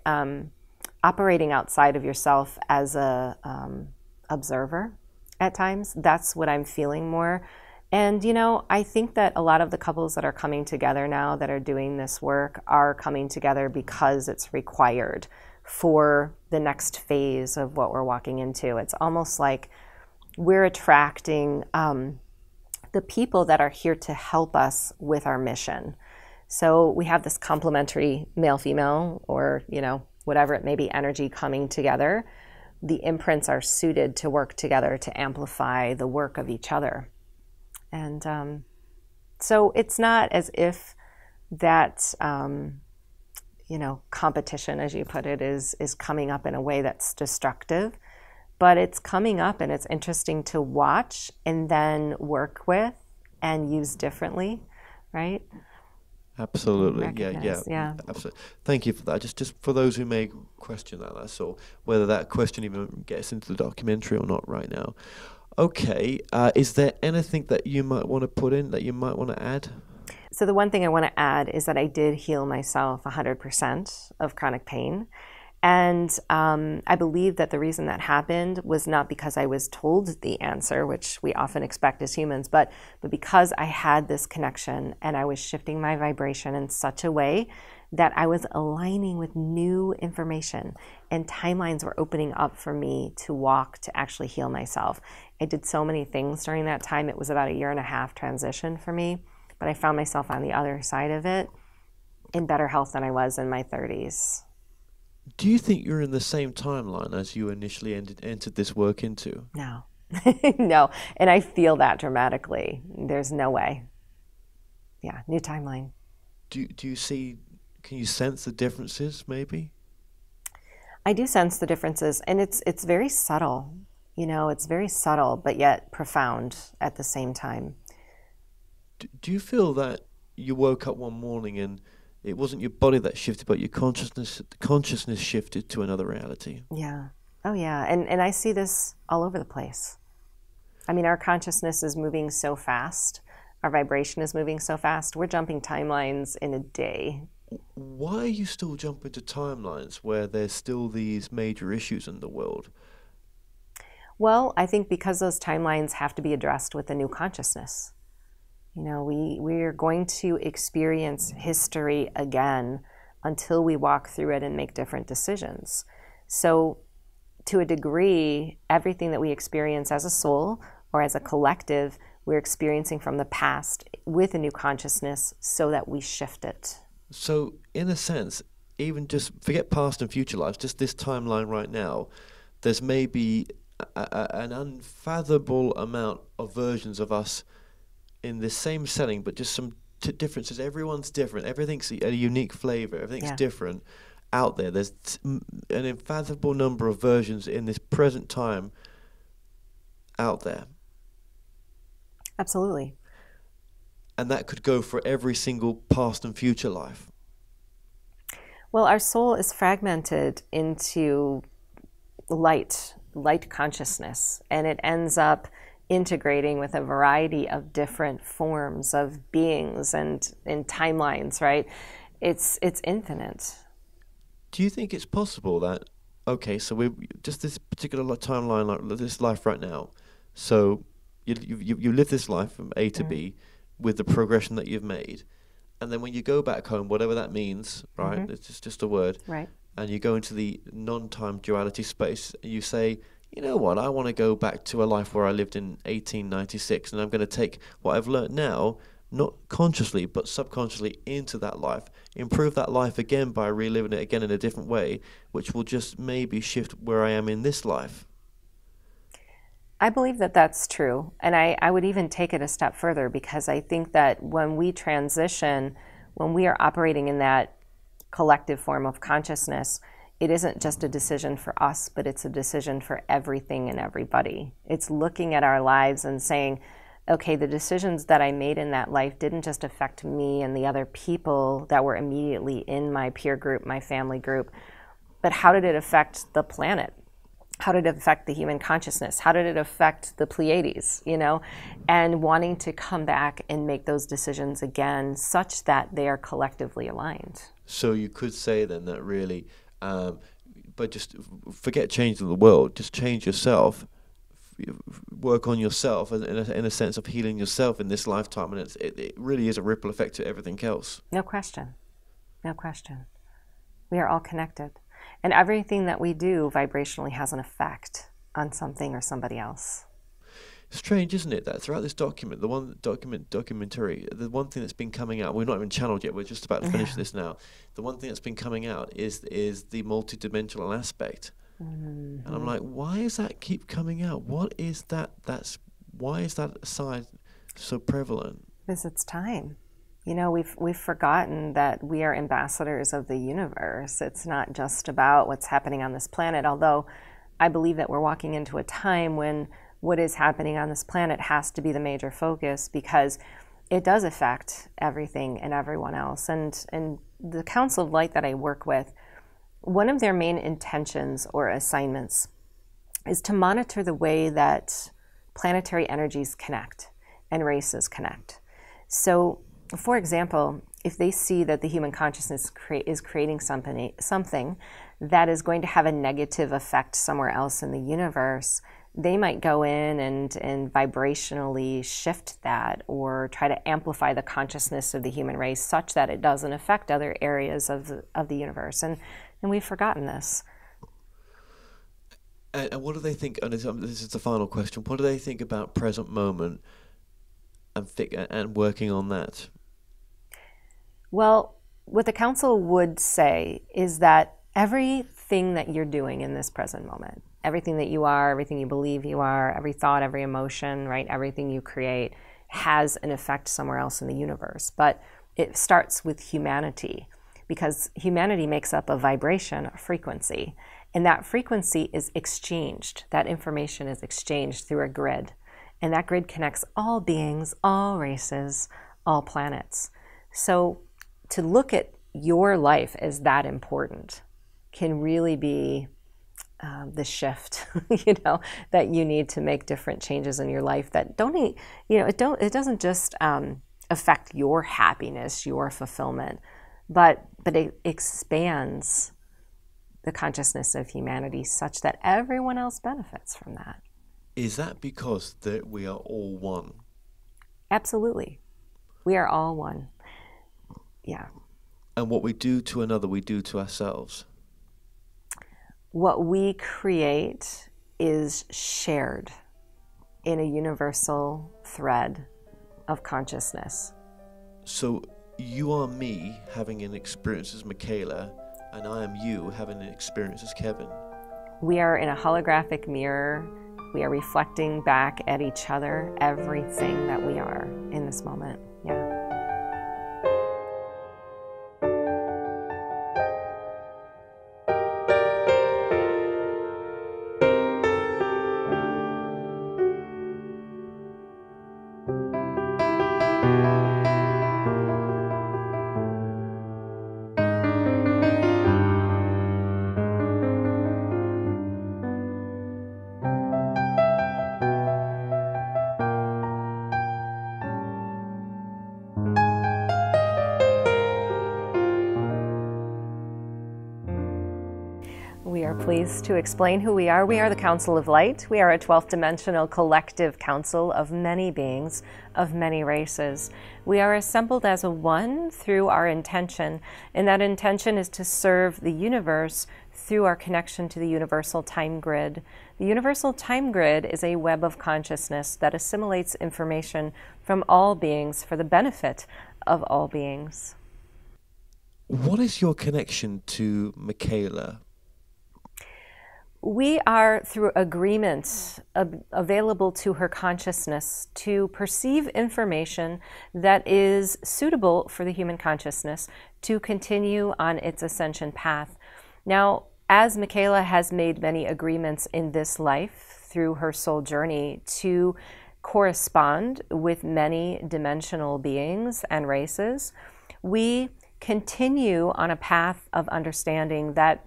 operating outside of yourself as a observer at times. That's what I'm feeling more. And you know, I think that a lot of the couples that are coming together now that are doing this work are coming together because it's required for the next phase of what we're walking into. It's almost like we're attracting the people that are here to help us with our mission. So we have this complementary male-female, or you know, whatever it may be, energy coming together. The imprints are suited to work together to amplify the work of each other. And so it's not as if that, you know, competition, as you put it, is coming up in a way that's destructive, but it's coming up and it's interesting to watch and then work with and use differently, right? Absolutely, yeah, absolutely. Thank you for that. Just for those who may question that, that's all. Whether that question even gets into the documentary or not right now. Okay, is there anything that you might want to put in, that you might want to add? So the one thing I want to add is that I did heal myself 100% of chronic pain. And I believe that the reason that happened was not because I was told the answer, which we often expect as humans, but because I had this connection and I was shifting my vibration in such a way that I was aligning with new information, and timelines were opening up for me to walk to actually heal myself. I did so many things during that time. It was about a 1.5-year transition for me, but I found myself on the other side of it in better health than I was in my 30s. Do you think you're in the same timeline as you initially entered this work into? No. No. And I feel that dramatically. There's no way. Yeah, new timeline. Do you see, can you sense the differences maybe? I do sense the differences, and it's very subtle. You know, it's very subtle, but yet profound at the same time. Do you feel that you woke up one morning and it wasn't your body that shifted, but your consciousness shifted to another reality? Yeah. Oh, yeah. And I see this all over the place. I mean, our consciousness is moving so fast. Our vibration is moving so fast. We're jumping timelines in a day. Why are you still jumping to timelines where there's still these major issues in the world? Well, I think because those timelines have to be addressed with a new consciousness. You know, we're going to experience history again until we walk through it and make different decisions. So to a degree, everything that we experience as a soul or as a collective, we're experiencing from the past with a new consciousness so that we shift it. So in a sense, even just forget past and future lives, just this timeline right now, there's maybe an unfathomable amount of versions of us in the same setting, but just some differences. Everyone's different. Everything's a unique flavor. Everything's different out there. There's an unfathomable number of versions in this present time out there. Absolutely. And that could go for every single past and future life. Well, our soul is fragmented into light consciousness, and it ends up integrating with a variety of different forms of beings and timelines, right? It's infinite. Do you think it's possible that, okay, so we're just this particular timeline, like this life right now, so you live this life from A to B with the progression that you've made, and then when you go back home, whatever that means, right? It's just a word, right? And you go into the non-time duality space, and you say, you know what, I want to go back to a life where I lived in 1896, and I'm going to take what I've learned now, not consciously, but subconsciously, into that life, improve that life again by reliving it again in a different way, which will just maybe shift where I am in this life. I believe that that's true, and I would even take it a step further, because I think that when we transition, when we are operating in that collective form of consciousness, it isn't just a decision for us, but it's a decision for everything and everybody. It's looking at our lives and saying, okay, the decisions that I made in that life didn't just affect me and the other people that were immediately in my peer group, my family group, but how did it affect the planet? How did it affect the human consciousness? How did it affect the Pleiades, you know? And wanting to come back and make those decisions again such that they are collectively aligned. So you could say then that really, but just forget change of the world, just change yourself, work on yourself in a sense of healing yourself in this lifetime, and it really is a ripple effect to everything else. No question, no question. We are all connected. And everything that we do vibrationally has an effect on something or somebody else. Strange, isn't it, that throughout this document, the one thing that's been coming out, we're not even channeled yet, we're just about to finish this now, the one thing that's been coming out is the multidimensional aspect. And I'm like, why does that keep coming out? What is that? Why is that side so prevalent? Because it's time. You know, we've forgotten that we are ambassadors of the universe. It's not just about what's happening on this planet, although I believe that we're walking into a time when what is happening on this planet has to be the major focus, because it does affect everything and everyone else. And the Council of Light that I work with, one of their main intentions or assignments is to monitor the way that planetary energies connect and races connect. So, for example, if they see that the human consciousness is creating something that is going to have a negative effect somewhere else in the universe, they might go in and vibrationally shift that, or try to amplify the consciousness of the human race such that it doesn't affect other areas of the universe. And we've forgotten this. And what do they think, and this is the final question, what do they think about present moment and working on that? Well, what the council would say is that everything that you're doing in this present moment, everything that you are, everything you believe you are, every thought, every emotion, right, everything you create has an effect somewhere else in the universe. But it starts with humanity, because humanity makes up a vibration, a frequency, And that frequency is exchanged. That information is exchanged through a grid. And that grid connects all beings, all races, all planets. So to look at your life as that important can really be the shift, you know, that you need to make different changes in your life that don't, you know, it doesn't just affect your happiness, your fulfillment, but it expands the consciousness of humanity such that everyone else benefits from that. Is that because that we are all one? Absolutely. We are all one. Yeah. And what we do to another, we do to ourselves. What we create is shared in a universal thread of consciousness. So you are me having an experience as Micheila, and I am you having an experience as Kevin. We are in a holographic mirror. We are reflecting back at each other everything that we are in this moment. Yeah. Pleased to explain who we are. We are the Council of Light. We are a 12th dimensional collective council of many beings, of many races. We are assembled as a one through our intention, and that intention is to serve the universe through our connection to the universal time grid. The universal time grid is a web of consciousness that assimilates information from all beings for the benefit of all beings. What is your connection to Micheila? We are, through agreements, available to her consciousness to perceive information that is suitable for the human consciousness to continue on its ascension path. Now, as Micheila has made many agreements in this life through her soul journey to correspond with many dimensional beings and races, we continue on a path of understanding that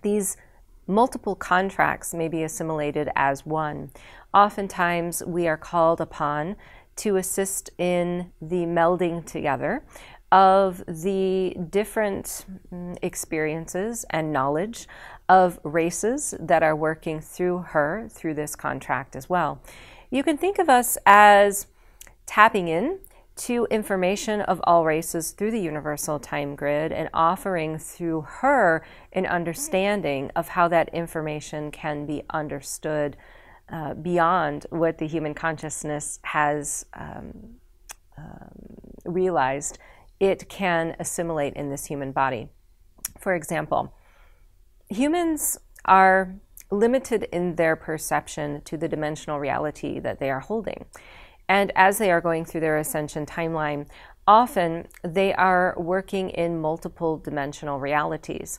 these multiple contracts may be assimilated as one. Oftentimes, we are called upon to assist in the melding together of the different experiences and knowledge of races that are working through her through this contract as well. You can think of us as tapping in to information of all races through the universal time grid and offering through her an understanding of how that information can be understood beyond what the human consciousness has realized it can assimilate in this human body. For example, humans are limited in their perception to the dimensional reality that they are holding. And as they are going through their ascension timeline, often they are working in multiple dimensional realities.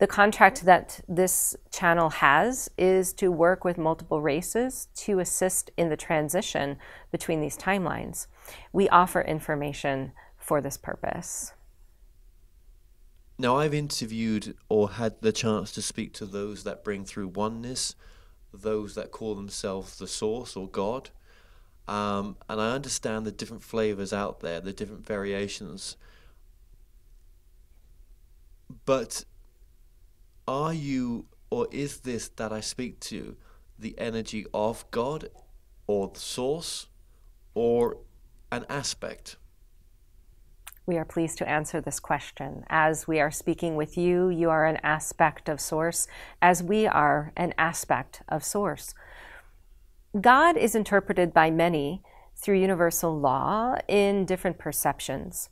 The contract that this channel has is to work with multiple races to assist in the transition between these timelines. We offer information for this purpose. Now, I've interviewed or had the chance to speak to those that bring through oneness, those that call themselves the Source or God. And I understand the different flavors out there, the different variations. But are you, or is this that I speak to, the energy of God or the Source or an aspect? We are pleased to answer this question. As we are speaking with you, you are an aspect of Source, as we are an aspect of Source. God is interpreted by many through universal law in different perceptions.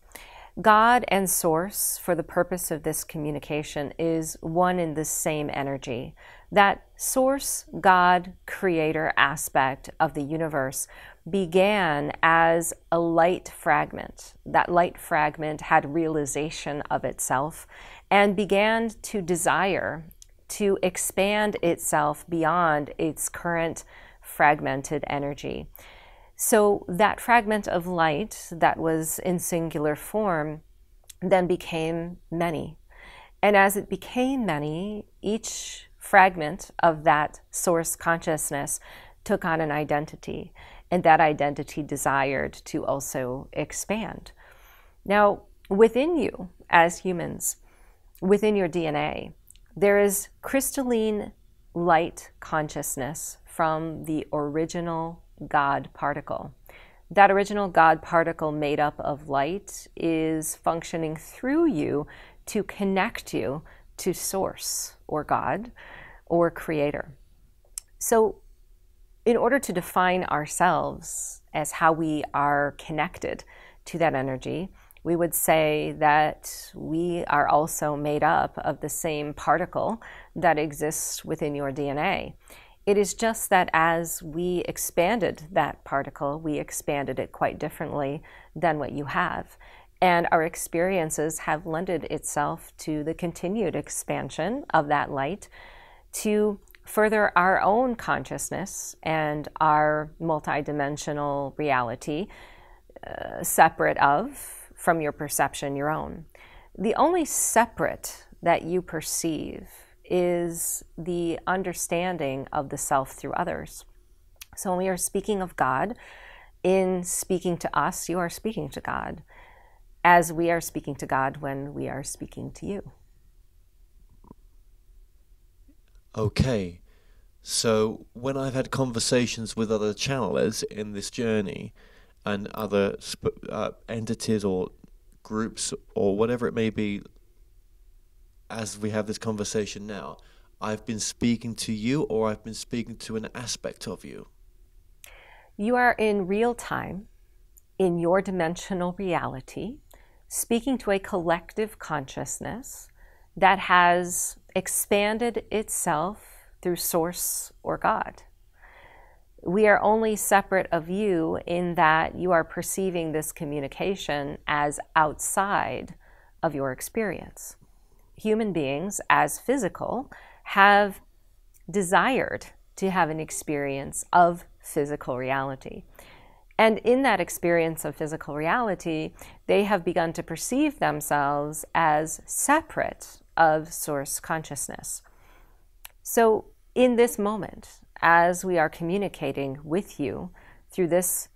God and Source, for the purpose of this communication, is one in the same energy. That Source, God, Creator aspect of the universe began as a light fragment. That light fragment had realization of itself and began to desire to expand itself beyond its current fragmented energy. So that fragment of light that was in singular form then became many. And as it became many, each fragment of that source consciousness took on an identity, and that identity desired to also expand. Now, within you as humans, within your DNA, there is crystalline light consciousness from the original God particle. That original God particle made up of light is functioning through you to connect you to Source or God or Creator. So in order to define ourselves as how we are connected to that energy, we would say that we are also made up of the same particle that exists within your DNA. It is just that as we expanded that particle, we expanded it quite differently than what you have. And our experiences have lended itself to the continued expansion of that light to further our own consciousness and our multidimensional reality, separate from your perception, your own. The only separate that you perceive is the understanding of the self through others. So when we are speaking of God, in speaking to us, you are speaking to God, as we are speaking to God when we are speaking to you. Okay, so when I've had conversations with other channelers in this journey, and other entities or groups or whatever it may be, as we have this conversation now, I've been speaking to you, or I've been speaking to an aspect of you. You are in real time, in your dimensional reality, speaking to a collective consciousness that has expanded itself through Source or God. We are only separate of you in that you are perceiving this communication as outside of your experience. Human beings, as physical, have desired to have an experience of physical reality. And in that experience of physical reality, they have begun to perceive themselves as separate of Source consciousness. So in this moment, as we are communicating with you through this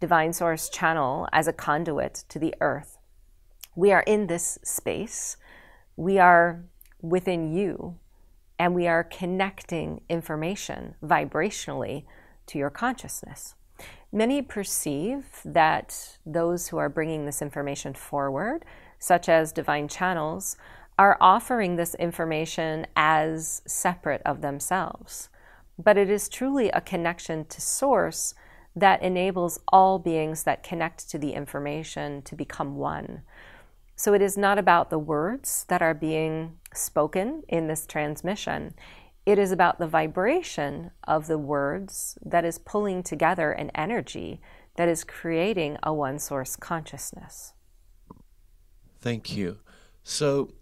divine source channel as a conduit to the earth, we are in this space, we are within you, and we are connecting information vibrationally to your consciousness. Many perceive that those who are bringing this information forward, such as divine channels, are offering this information as separate of themselves. But it is truly a connection to Source that enables all beings that connect to the information to become one. So it is not about the words that are being spoken in this transmission. It is about the vibration of the words that is pulling together an energy that is creating a one source consciousness. Thank you. So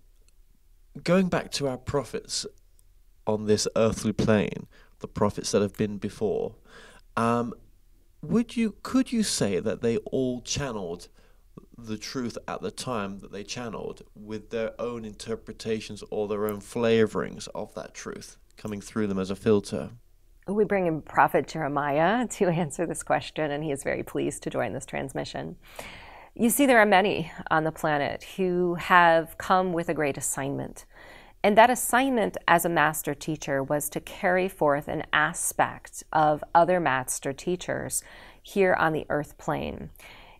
going back to our prophets on this earthly plane, the prophets that have been before, could you say that they all channeled the truth at the time that they channeled, with their own interpretations or their own flavorings of that truth coming through them as a filter? We bring in Prophet Jeremiah to answer this question, and he is very pleased to join this transmission. You see, there are many on the planet who have come with a great assignment. And that assignment as a master teacher was to carry forth an aspect of other master teachers here on the earth plane.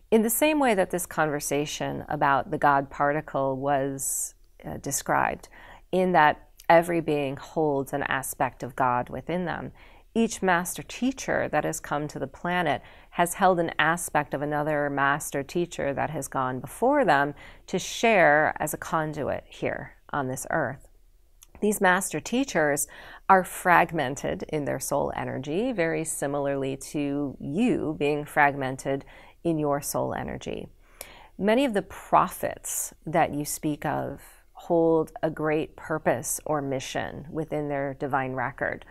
In the same way that this conversation about the God particle was described, in that every being holds an aspect of God within them, each master teacher that has come to the planet has held an aspect of another master teacher that has gone before them to share as a conduit here on this earth. These master teachers are fragmented in their soul energy, very similarly to you being fragmented in your soul energy. Many of the prophets that you speak of hold a great purpose or mission within their divine record.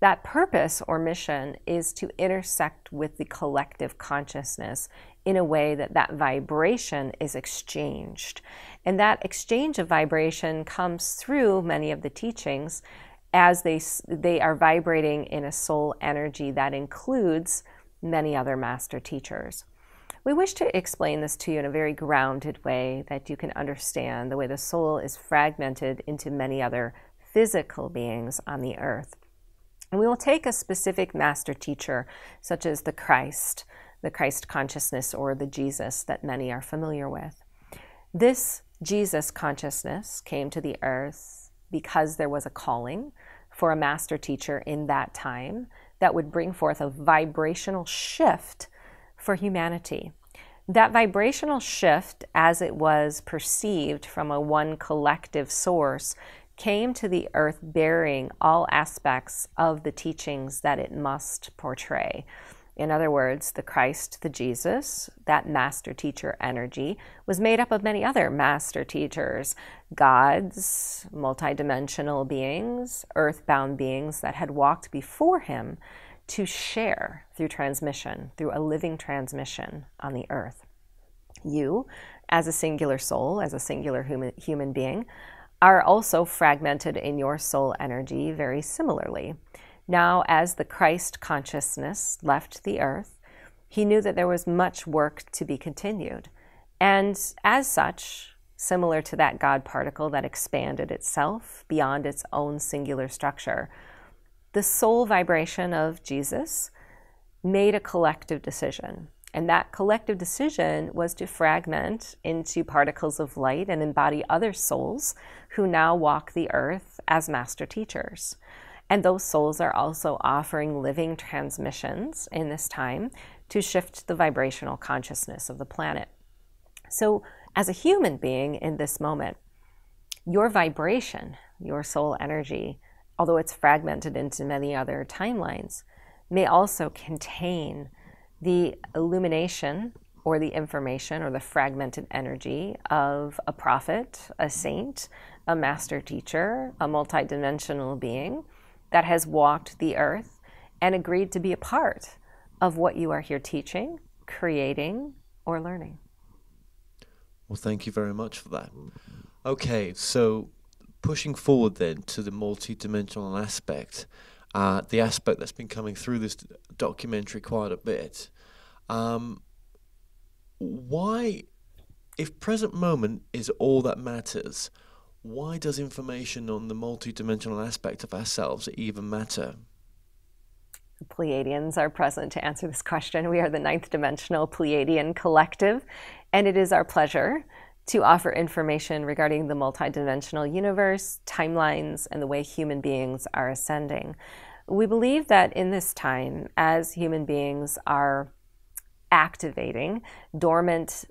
That purpose or mission is to intersect with the collective consciousness in a way that that vibration is exchanged. And that exchange of vibration comes through many of the teachings as they are vibrating in a soul energy that includes many other master teachers. We wish to explain this to you in a very grounded way that you can understand the way the soul is fragmented into many other physical beings on the earth. And we will take a specific master teacher, such as the Christ consciousness, or the Jesus that many are familiar with. This Jesus consciousness came to the earth because there was a calling for a master teacher in that time that would bring forth a vibrational shift for humanity. That vibrational shift, as it was perceived from a one collective source, came to the earth bearing all aspects of the teachings that it must portray. In other words, the Christ, the Jesus, that master teacher energy, was made up of many other master teachers, gods, multidimensional beings, earthbound beings that had walked before him, to share through transmission, through a living transmission on the earth. You, as a singular soul, as a singular human being, are also fragmented in your soul energy very similarly. Now, as the Christ consciousness left the earth, he knew that there was much work to be continued. And as such, similar to that God particle that expanded itself beyond its own singular structure, the soul vibration of Jesus made a collective decision. And that collective decision was to fragment into particles of light and embody other souls who now walk the earth as master teachers. And those souls are also offering living transmissions in this time to shift the vibrational consciousness of the planet. So as a human being in this moment, your vibration, your soul energy, although it's fragmented into many other timelines, may also contain the illumination or the information or the fragmented energy of a prophet, a saint, a master teacher, a multidimensional being that has walked the earth and agreed to be a part of what you are here teaching, creating, or learning. Well, thank you very much for that. Okay, so pushing forward then to the multi-dimensional aspect, the aspect that's been coming through this documentary quite a bit, why, if present moment is all that matters, why does information on the multi-dimensional aspect of ourselves even matter? The Pleiadians are present to answer this question. We are the 9th-dimensional Pleiadian Collective, and it is our pleasure to offer information regarding the multidimensional universe, timelines, and the way human beings are ascending. We believe that in this time, as human beings are activating dormant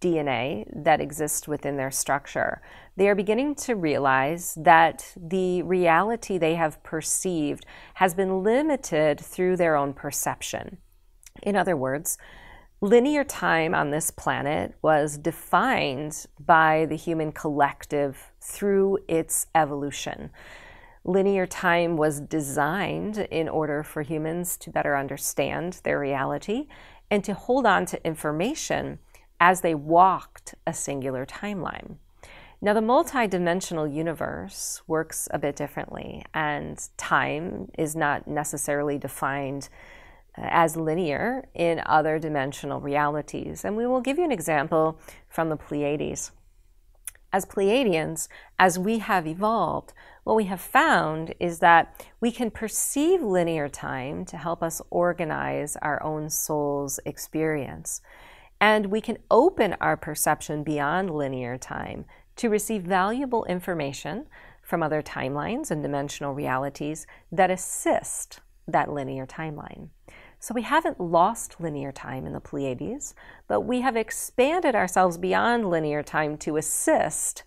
DNA that exists within their structure, they are beginning to realize that the reality they have perceived has been limited through their own perception. In other words, linear time on this planet was defined by the human collective through its evolution. Linear time was designed in order for humans to better understand their reality and to hold on to information as they walked a singular timeline. Now, the multidimensional universe works a bit differently, and time is not necessarily defined as linear in other dimensional realities. And we will give you an example from the Pleiades. As Pleiadians, as we have evolved, what we have found is that we can perceive linear time to help us organize our own soul's experience. And we can open our perception beyond linear time to receive valuable information from other timelines and dimensional realities that assist that linear timeline. So we haven't lost linear time in the Pleiades, but we have expanded ourselves beyond linear time to assist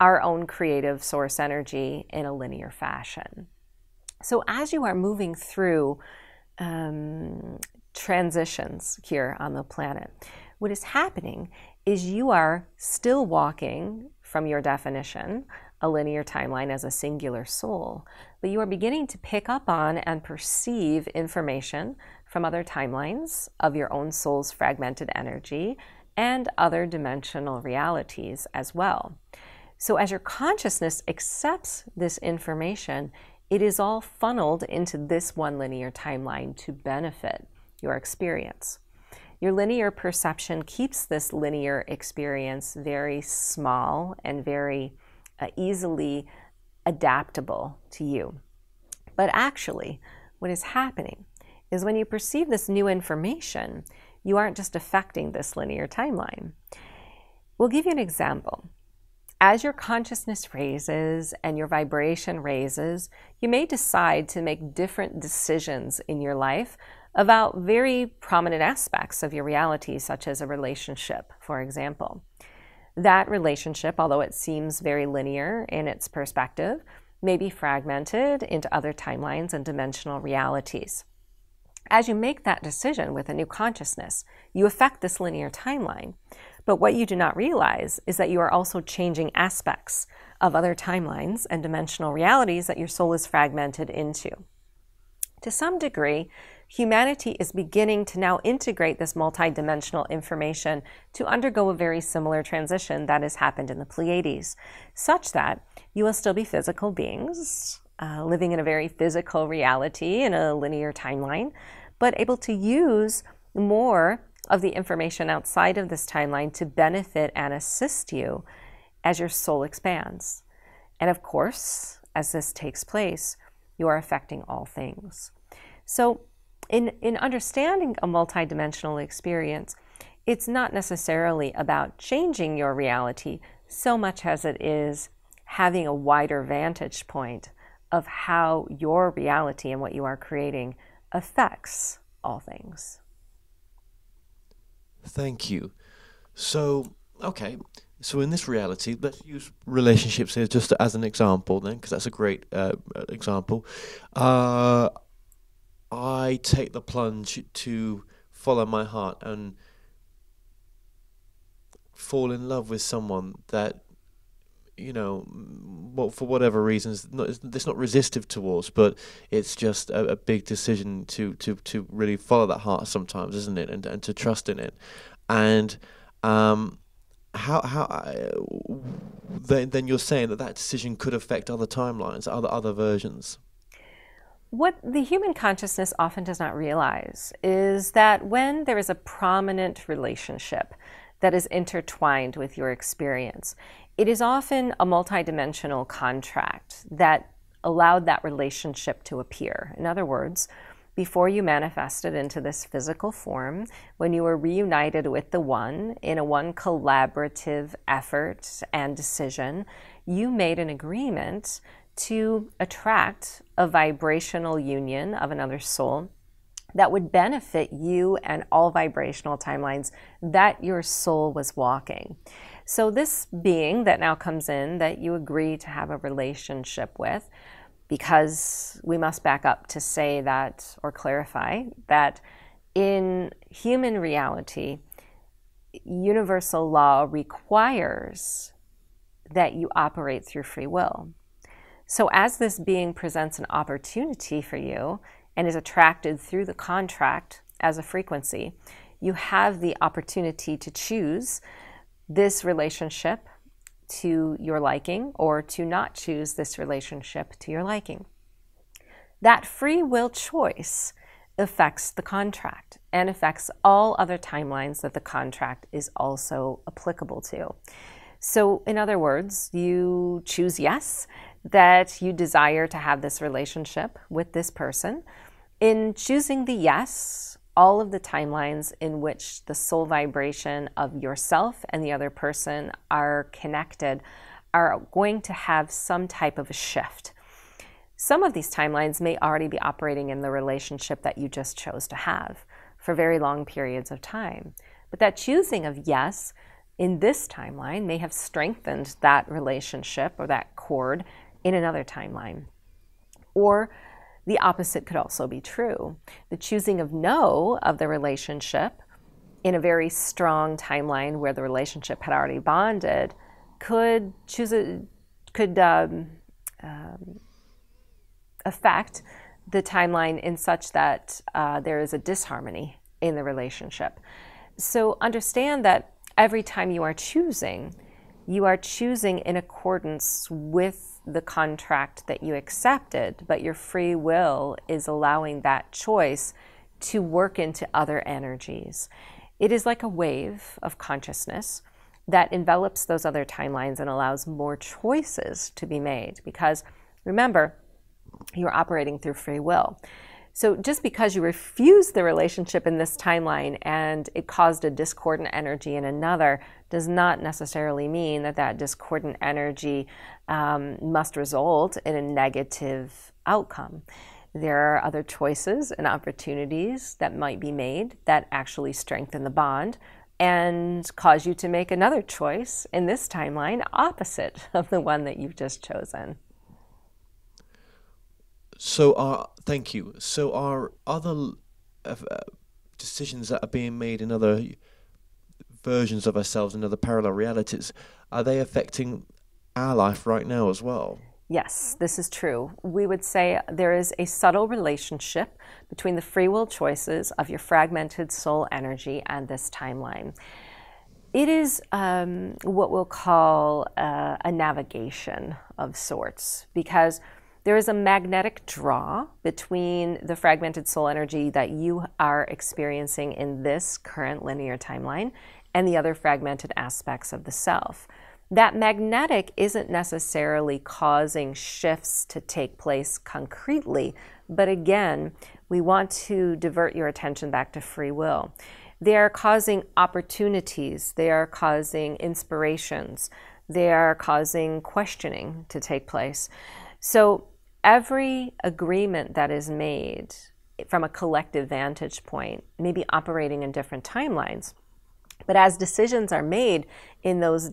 our own creative source energy in a linear fashion. So as you are moving through transitions here on the planet, what is happening is you are still walking from your definition, a linear timeline as a singular soul, but you are beginning to pick up on and perceive information from other timelines of your own soul's fragmented energy and other dimensional realities as well. So as your consciousness accepts this information, it is all funneled into this one linear timeline to benefit your experience. Your linear perception keeps this linear experience very small and very easily adaptable to you. But actually, what is happening is when you perceive this new information, you aren't just affecting this linear timeline. We'll give you an example. As your consciousness raises and your vibration raises, you may decide to make different decisions in your life about very prominent aspects of your reality, such as a relationship, for example. That relationship, although it seems very linear in its perspective, may be fragmented into other timelines and dimensional realities. As you make that decision with a new consciousness, you affect this linear timeline. But what you do not realize is that you are also changing aspects of other timelines and dimensional realities that your soul is fragmented into. To some degree, humanity is beginning to now integrate this multidimensional information to undergo a very similar transition that has happened in the Pleiades, such that you will still be physical beings, living in a very physical reality in a linear timeline, but able to use more of the information outside of this timeline to benefit and assist you as your soul expands. And of course, as this takes place, you are affecting all things. So in understanding a multidimensional experience, it's not necessarily about changing your reality so much as it is having a wider vantage point of how your reality and what you are creating affects all things. Thank you. So, okay, so in this reality, let's use relationships here just as an example then, because that's a great example. I take the plunge to follow my heart and fall in love with someone that, you know, well, for whatever reasons, it's not resistive towards, but it's just a big decision to really follow that heart sometimes, isn't it? And to trust in it. And then you're saying that that decision could affect other timelines, other versions. What the human consciousness often does not realize is that when there is a prominent relationship that is intertwined with your experience, it is often a multidimensional contract that allowed that relationship to appear. In other words, before you manifested into this physical form, when you were reunited with the one in a one collaborative effort and decision, you made an agreement to attract a vibrational union of another soul that would benefit you and all vibrational timelines that your soul was walking. So this being that now comes in that you agree to have a relationship with, because we must back up to say that or clarify that in human reality, universal law requires that you operate through free will. So as this being presents an opportunity for you and is attracted through the contract as a frequency, you have the opportunity to choose this relationship to your liking or to not choose this relationship to your liking. That free will choice affects the contract and affects all other timelines that the contract is also applicable to. So in other words, you choose yes, that you desire to have this relationship with this person. In choosing the yes, all of the timelines in which the soul vibration of yourself and the other person are connected are going to have some type of a shift. Some of these timelines may already be operating in the relationship that you just chose to have for very long periods of time. But that choosing of yes in this timeline may have strengthened that relationship or that cord in another timeline. Or the opposite could also be true. The choosing of no of the relationship in a very strong timeline where the relationship had already bonded could choose a, could affect the timeline in such that there is a disharmony in the relationship. So understand that every time you are choosing in accordance with the contract that you accepted, but your free will is allowing that choice to work into other energies. It is like a wave of consciousness that envelops those other timelines and allows more choices to be made, because remember, you're operating through free will. So just because you refuse the relationship in this timeline and it caused a discordant energy in another does not necessarily mean that that discordant energy must result in a negative outcome. There are other choices and opportunities that might be made that actually strengthen the bond and cause you to make another choice in this timeline opposite of the one that you've just chosen. So thank you. So are other decisions that are being made in other versions of ourselves, in other parallel realities, are they affecting our life right now as well? Yes, this is true. We would say there is a subtle relationship between the free will choices of your fragmented soul energy and this timeline. It is what we'll call a navigation of sorts, because there is a magnetic draw between the fragmented soul energy that you are experiencing in this current linear timeline and the other fragmented aspects of the self. That magnetic isn't necessarily causing shifts to take place concretely, but again, we want to divert your attention back to free will. They are causing opportunities, they are causing inspirations, they are causing questioning to take place. So every agreement that is made from a collective vantage point may be operating in different timelines, but as decisions are made in those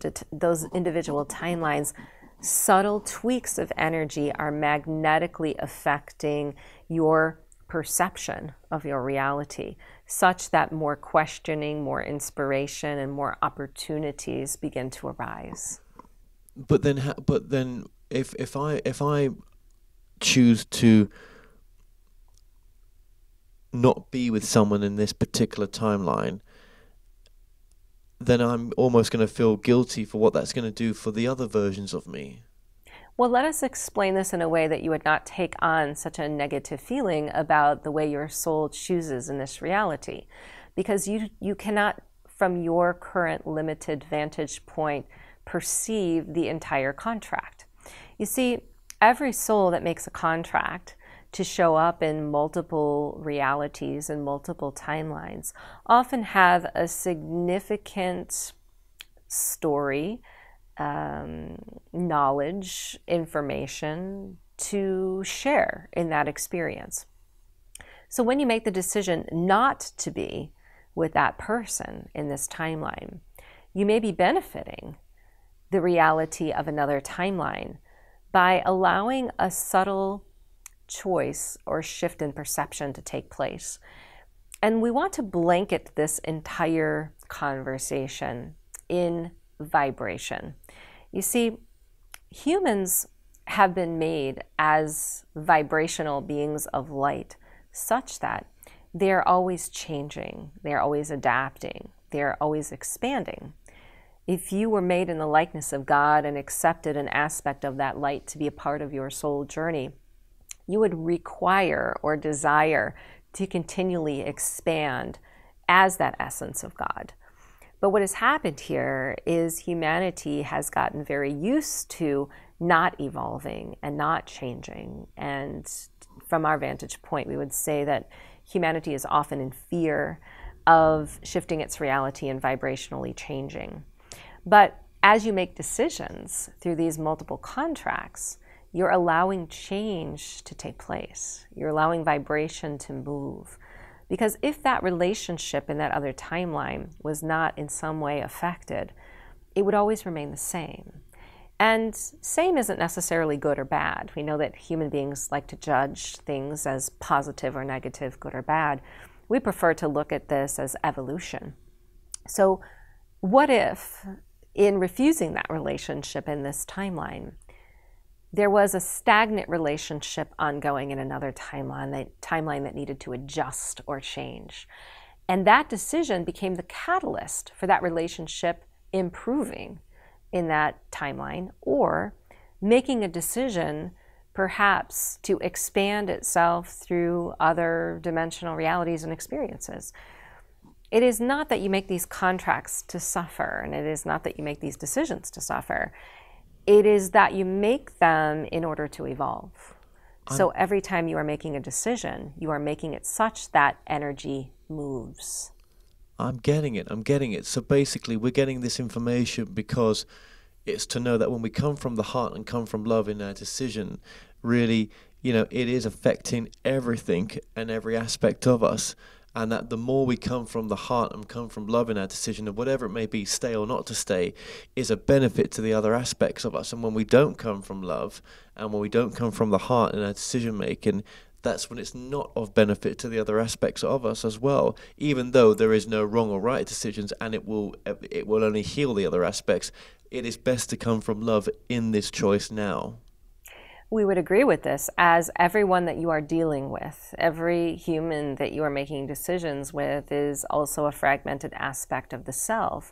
individual timelines, subtle tweaks of energy are magnetically affecting your perception of your reality, such that more questioning, more inspiration, and more opportunities begin to arise. But then, if I choose to not be with someone in this particular timeline, then I'm almost going to feel guilty for what that's going to do for the other versions of me. Well, let us explain this in a way that you would not take on such a negative feeling about the way your soul chooses in this reality, because you cannot, from your current limited vantage point, perceive the entire contract. You see, every soul that makes a contract to show up in multiple realities and multiple timelines often have a significant story, knowledge, information to share in that experience. So when you make the decision not to be with that person in this timeline, you may be benefiting the reality of another timeline by allowing a subtle choice or shift in perception to take place. And we want to blanket this entire conversation in vibration. You see, humans have been made as vibrational beings of light, such that they're always changing, they're always adapting, they're always expanding. If you were made in the likeness of God and accepted an aspect of that light to be a part of your soul journey, you would require or desire to continually expand as that essence of God. But what has happened here is humanity has gotten very used to not evolving and not changing. And from our vantage point, we would say that humanity is often in fear of shifting its reality and vibrationally changing. But as you make decisions through these multiple contracts, you're allowing change to take place. You're allowing vibration to move. Because if that relationship in that other timeline was not in some way affected, it would always remain the same. And same isn't necessarily good or bad. We know that human beings like to judge things as positive or negative, good or bad. We prefer to look at this as evolution. So what if in refusing that relationship in this timeline. There was a stagnant relationship ongoing in another timeline that needed to adjust or change. And that decision became the catalyst for that relationship improving in that timeline, or making a decision perhaps to expand itself through other dimensional realities and experiences. It is not that you make these contracts to suffer, and it is not that you make these decisions to suffer. It is that you make them in order to evolve. So every time you are making a decision, you are making it such that energy moves. I'm getting it, I'm getting it. So basically we're getting this information because it's to know that when we come from the heart and come from love in our decision, really, you know, it is affecting everything and every aspect of us. And that the more we come from the heart and come from love in our decision, and whatever it may be, stay or not to stay, is a benefit to the other aspects of us. And when we don't come from love, and when we don't come from the heart in our decision making, that's when it's not of benefit to the other aspects of us as well. Even though there is no wrong or right decisions, and it will only heal the other aspects, it is best to come from love in this choice now. We would agree with this, as everyone that you are dealing with, every human that you are making decisions with is also a fragmented aspect of the self.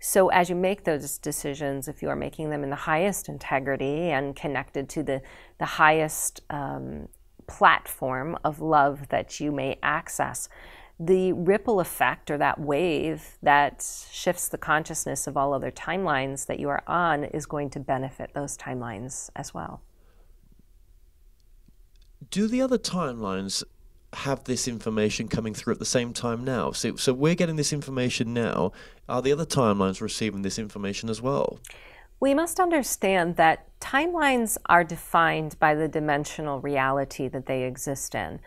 So as you make those decisions, if you are making them in the highest integrity and connected to the highest platform of love that you may access, the ripple effect, or that wave that shifts the consciousness of all other timelines that you are on, is going to benefit those timelines as well. Do the other timelines have this information coming through at the same time now? So we're getting this information now. Are the other timelines receiving this information as well? We must understand that timelines are defined by the dimensional reality that they exist in.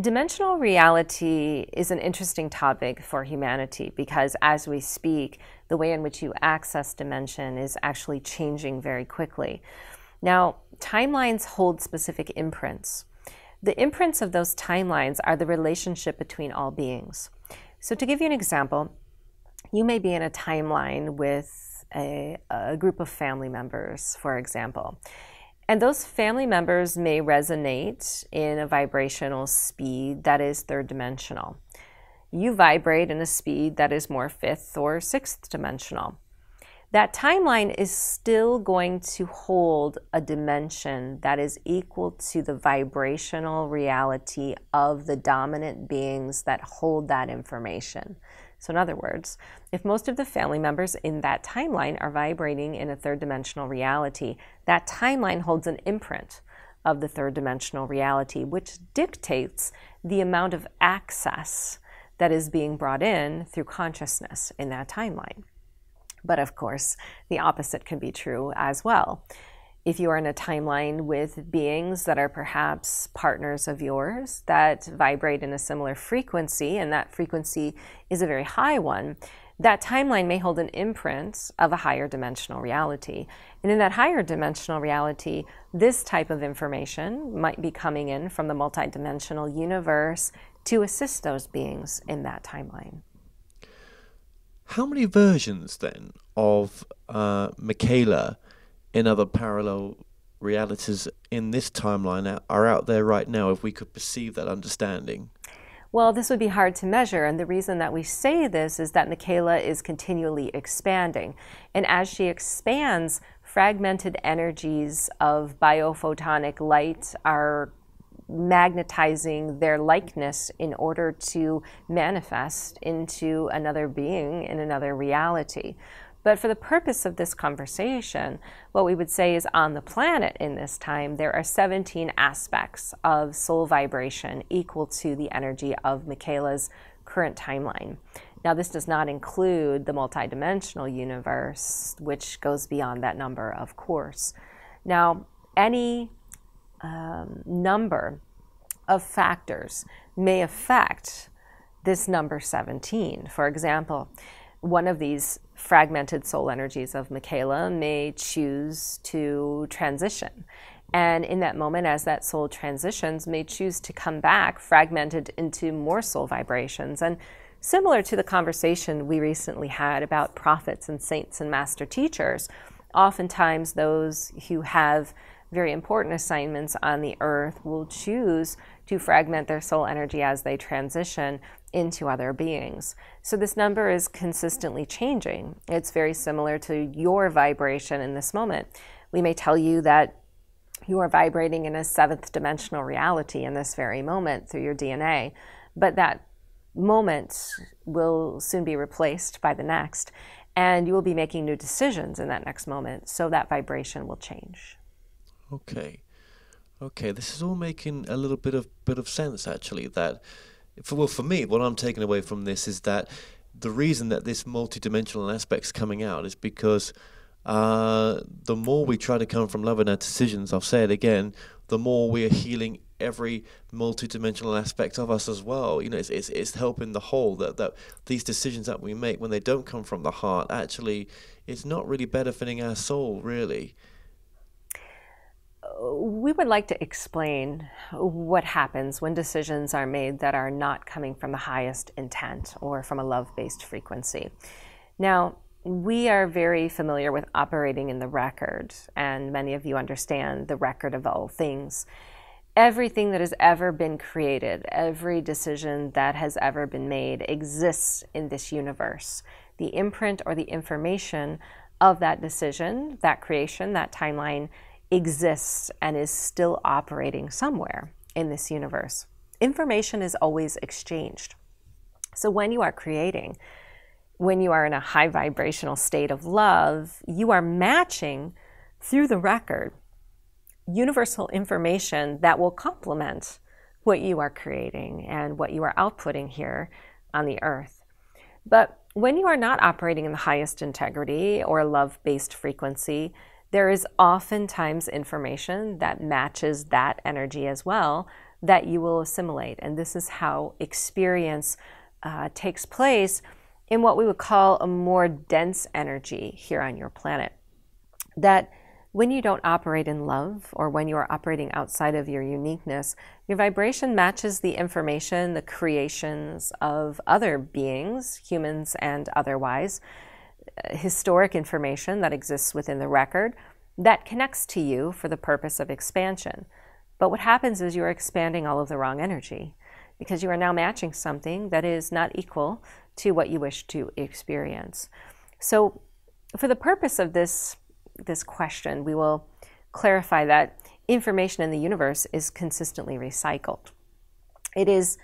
Dimensional reality is an interesting topic for humanity because, as we speak, the way in which you access dimension is actually changing very quickly. Now, timelines hold specific imprints. The imprints of those timelines are the relationship between all beings. So to give you an example, you may be in a timeline with a group of family members, for example. And those family members may resonate in a vibrational speed that is third dimensional. You vibrate in a speed that is more fifth or sixth dimensional. That timeline is still going to hold a dimension that is equal to the vibrational reality of the dominant beings that hold that information. So in other words, if most of the family members in that timeline are vibrating in a third dimensional reality, that timeline holds an imprint of the third dimensional reality, which dictates the amount of access that is being brought in through consciousness in that timeline. But of course, the opposite can be true as well. If you are in a timeline with beings that are perhaps partners of yours that vibrate in a similar frequency, and that frequency is a very high one, that timeline may hold an imprint of a higher dimensional reality. And in that higher dimensional reality, this type of information might be coming in from the multidimensional universe to assist those beings in that timeline. How many versions, then, of Micheila in other parallel realities in this timeline are out there right now, if we could perceive that understanding? Well, this would be hard to measure, and the reason that we say this is that Micheila is continually expanding. And as she expands, fragmented energies of biophotonic light are magnetizing their likeness in order to manifest into another being in another reality. But for the purpose of this conversation, what we would say is, on the planet in this time, there are 17 aspects of soul vibration equal to the energy of Micheila's current timeline. Now, this does not include the multidimensional universe, which goes beyond that number, of course. Now, any number of factors may affect this number 17. For example, one of these fragmented soul energies of Micheila may choose to transition. And in that moment, as that soul transitions, may choose to come back fragmented into more soul vibrations. And Similar to the conversation we recently had about prophets and saints and master teachers, oftentimes those who have very important assignments on the earth will choose to fragment their soul energy as they transition into other beings. So this number is consistently changing. It's very similar to your vibration in this moment. We may tell you that you are vibrating in a 7th dimensional reality in this very moment through your DNA, but that moment will soon be replaced by the next, and you will be making new decisions in that next moment, so that vibration will change. Okay. Okay, this is all making a little bit of sense, actually. That, for me, what I'm taking away from this is that the reason that this multidimensional aspect's coming out is because the more we try to come from love in our decisions, I'll say it again, the more we are healing every multidimensional aspect of us as well. You know, it's helping the whole, that these decisions that we make, when they don't come from the heart, actually, it's not really benefiting our soul, really. We would like to explain what happens when decisions are made that are not coming from the highest intent or from a love-based frequency. Now, we are very familiar with operating in the record, and many of you understand the record of all things. Everything that has ever been created, every decision that has ever been made exists in this universe. The imprint or the information of that decision, that creation, that timeline exists and is still operating somewhere in this universe. Information is always exchanged. So when you are creating, when you are in a high vibrational state of love, you are matching through the record universal information that will complement what you are creating and what you are outputting here on the earth. But when you are not operating in the highest integrity or love-based frequency, there is oftentimes information that matches that energy as well that you will assimilate. And this is how experience takes place in what we would call a more dense energy here on your planet. That when you don't operate in love, or when you are operating outside of your uniqueness, your vibration matches the information, the creations of other beings, humans and otherwise, historic information that exists within the record that connects to you for the purpose of expansion. But what happens is you are expanding all of the wrong energy, because you are now matching something that is not equal to what you wish to experience. So for the purpose of this question, we will clarify that information in the universe is consistently recycled. It is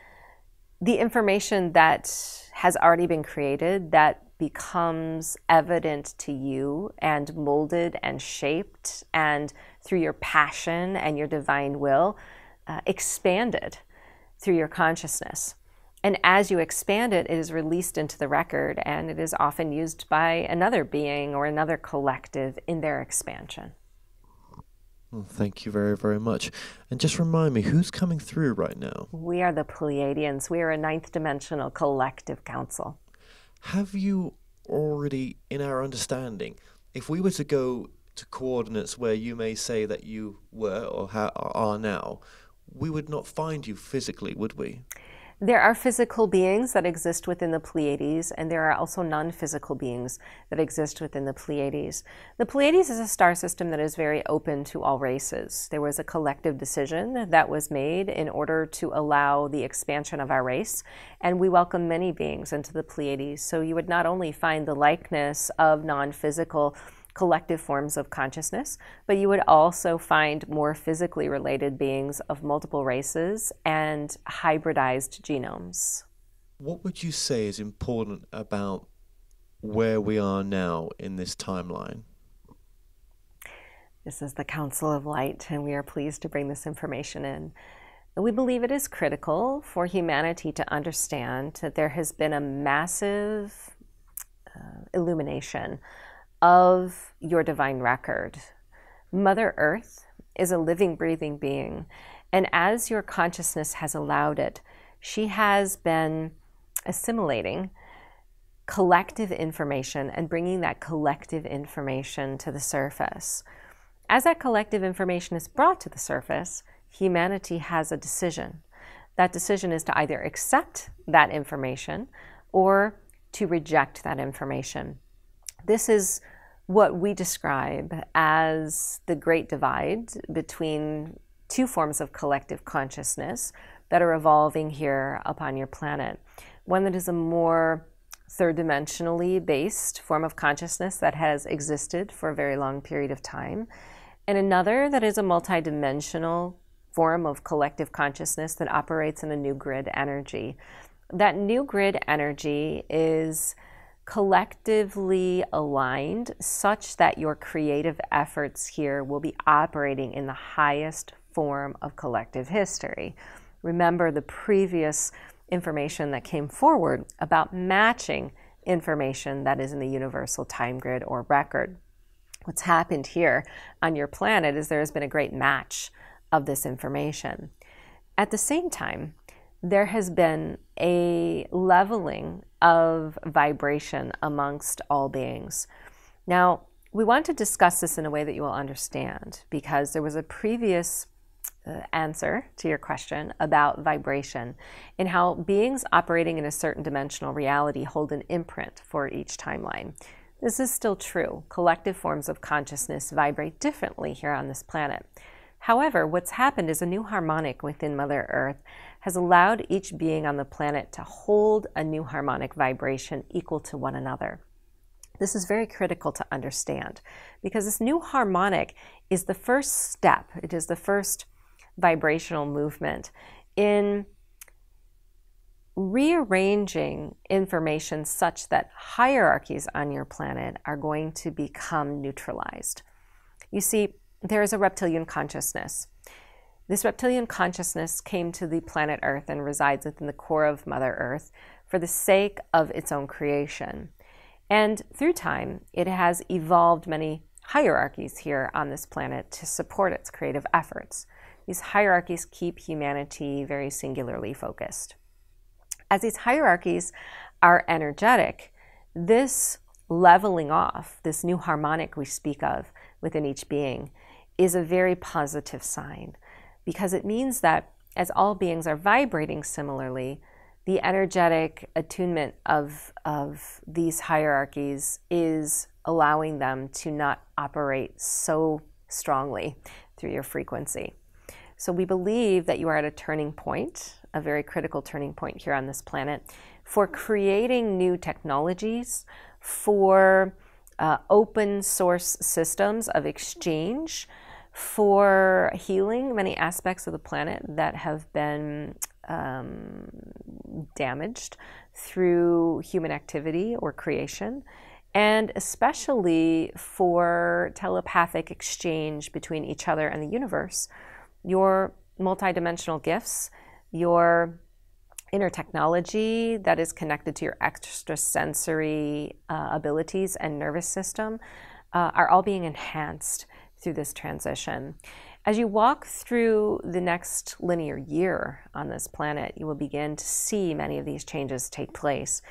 the information that has already been created that becomes evident to you and molded and shaped and, through your passion and your divine will, expanded through your consciousness. And as you expand it, it is released into the record, and it is often used by another being or another collective in their expansion. Well, thank you very, very much. And just remind me, who's coming through right now? We are the Pleiadians. We are a 9th-dimensional collective council. Have you already, in our understanding, if we were to go to coordinates where you may say that you were or are now, we would not find you physically, would we? There are physical beings that exist within the Pleiades, and there are also non-physical beings that exist within the Pleiades. The Pleiades is a star system that is very open to all races. There was a collective decision that was made in order to allow the expansion of our race, and we welcome many beings into the Pleiades. So you would not only find the likeness of non-physical collective forms of consciousness, but you would also find more physically related beings of multiple races and hybridized genomes. What would you say is important about where we are now in this timeline? This is the Council of Light, and we are pleased to bring this information in. We believe it is critical for humanity to understand that there has been a massive illumination of your divine record. Mother Earth is a living, breathing being, and as your consciousness has allowed it, she has been assimilating collective information and bringing that collective information to the surface. As that collective information is brought to the surface, humanity has a decision. That decision is to either accept that information or to reject that information. This is what we describe as the great divide between two forms of collective consciousness that are evolving here upon your planet. One that is a more third-dimensionally based form of consciousness that has existed for a very long period of time, and another that is a multidimensional form of collective consciousness that operates in a new grid energy. That new grid energy is collectively aligned such that your creative efforts here will be operating in the highest form of collective history. Remember the previous information that came forward about matching information that is in the universal time grid or record. What's happened here on your planet is there has been a great match of this information. At the same time, there has been a leveling of vibration amongst all beings. Now, we want to discuss this in a way that you will understand, because there was a previous answer to your question about vibration and how beings operating in a certain dimensional reality hold an imprint for each timeline. This is still true. Collective forms of consciousness vibrate differently here on this planet. However, what's happened is a new harmonic within Mother Earth has allowed each being on the planet to hold a new harmonic vibration equal to one another. This is very critical to understand, because this new harmonic is the first step. It is the first vibrational movement in rearranging information such that hierarchies on your planet are going to become neutralized. You see, there is a reptilian consciousness. This reptilian consciousness came to the planet Earth and resides within the core of Mother Earth for the sake of its own creation. And through time, it has evolved many hierarchies here on this planet to support its creative efforts. These hierarchies keep humanity very singularly focused. As these hierarchies are energetic, this leveling off, this new harmonic we speak of within each being, is a very positive sign, because it means that as all beings are vibrating similarly, the energetic attunement of these hierarchies is allowing them to not operate so strongly through your frequency. So we believe that you are at a turning point, a very critical turning point here on this planet, for creating new technologies, for open source systems of exchange, for healing many aspects of the planet that have been damaged through human activity or creation, and especially for telepathic exchange between each other and the universe. Your multidimensional gifts, your inner technology that is connected to your extrasensory abilities and nervous system are all being enhanced through this transition. As you walk through the next linear year on this planet, you will begin to see many of these changes take place.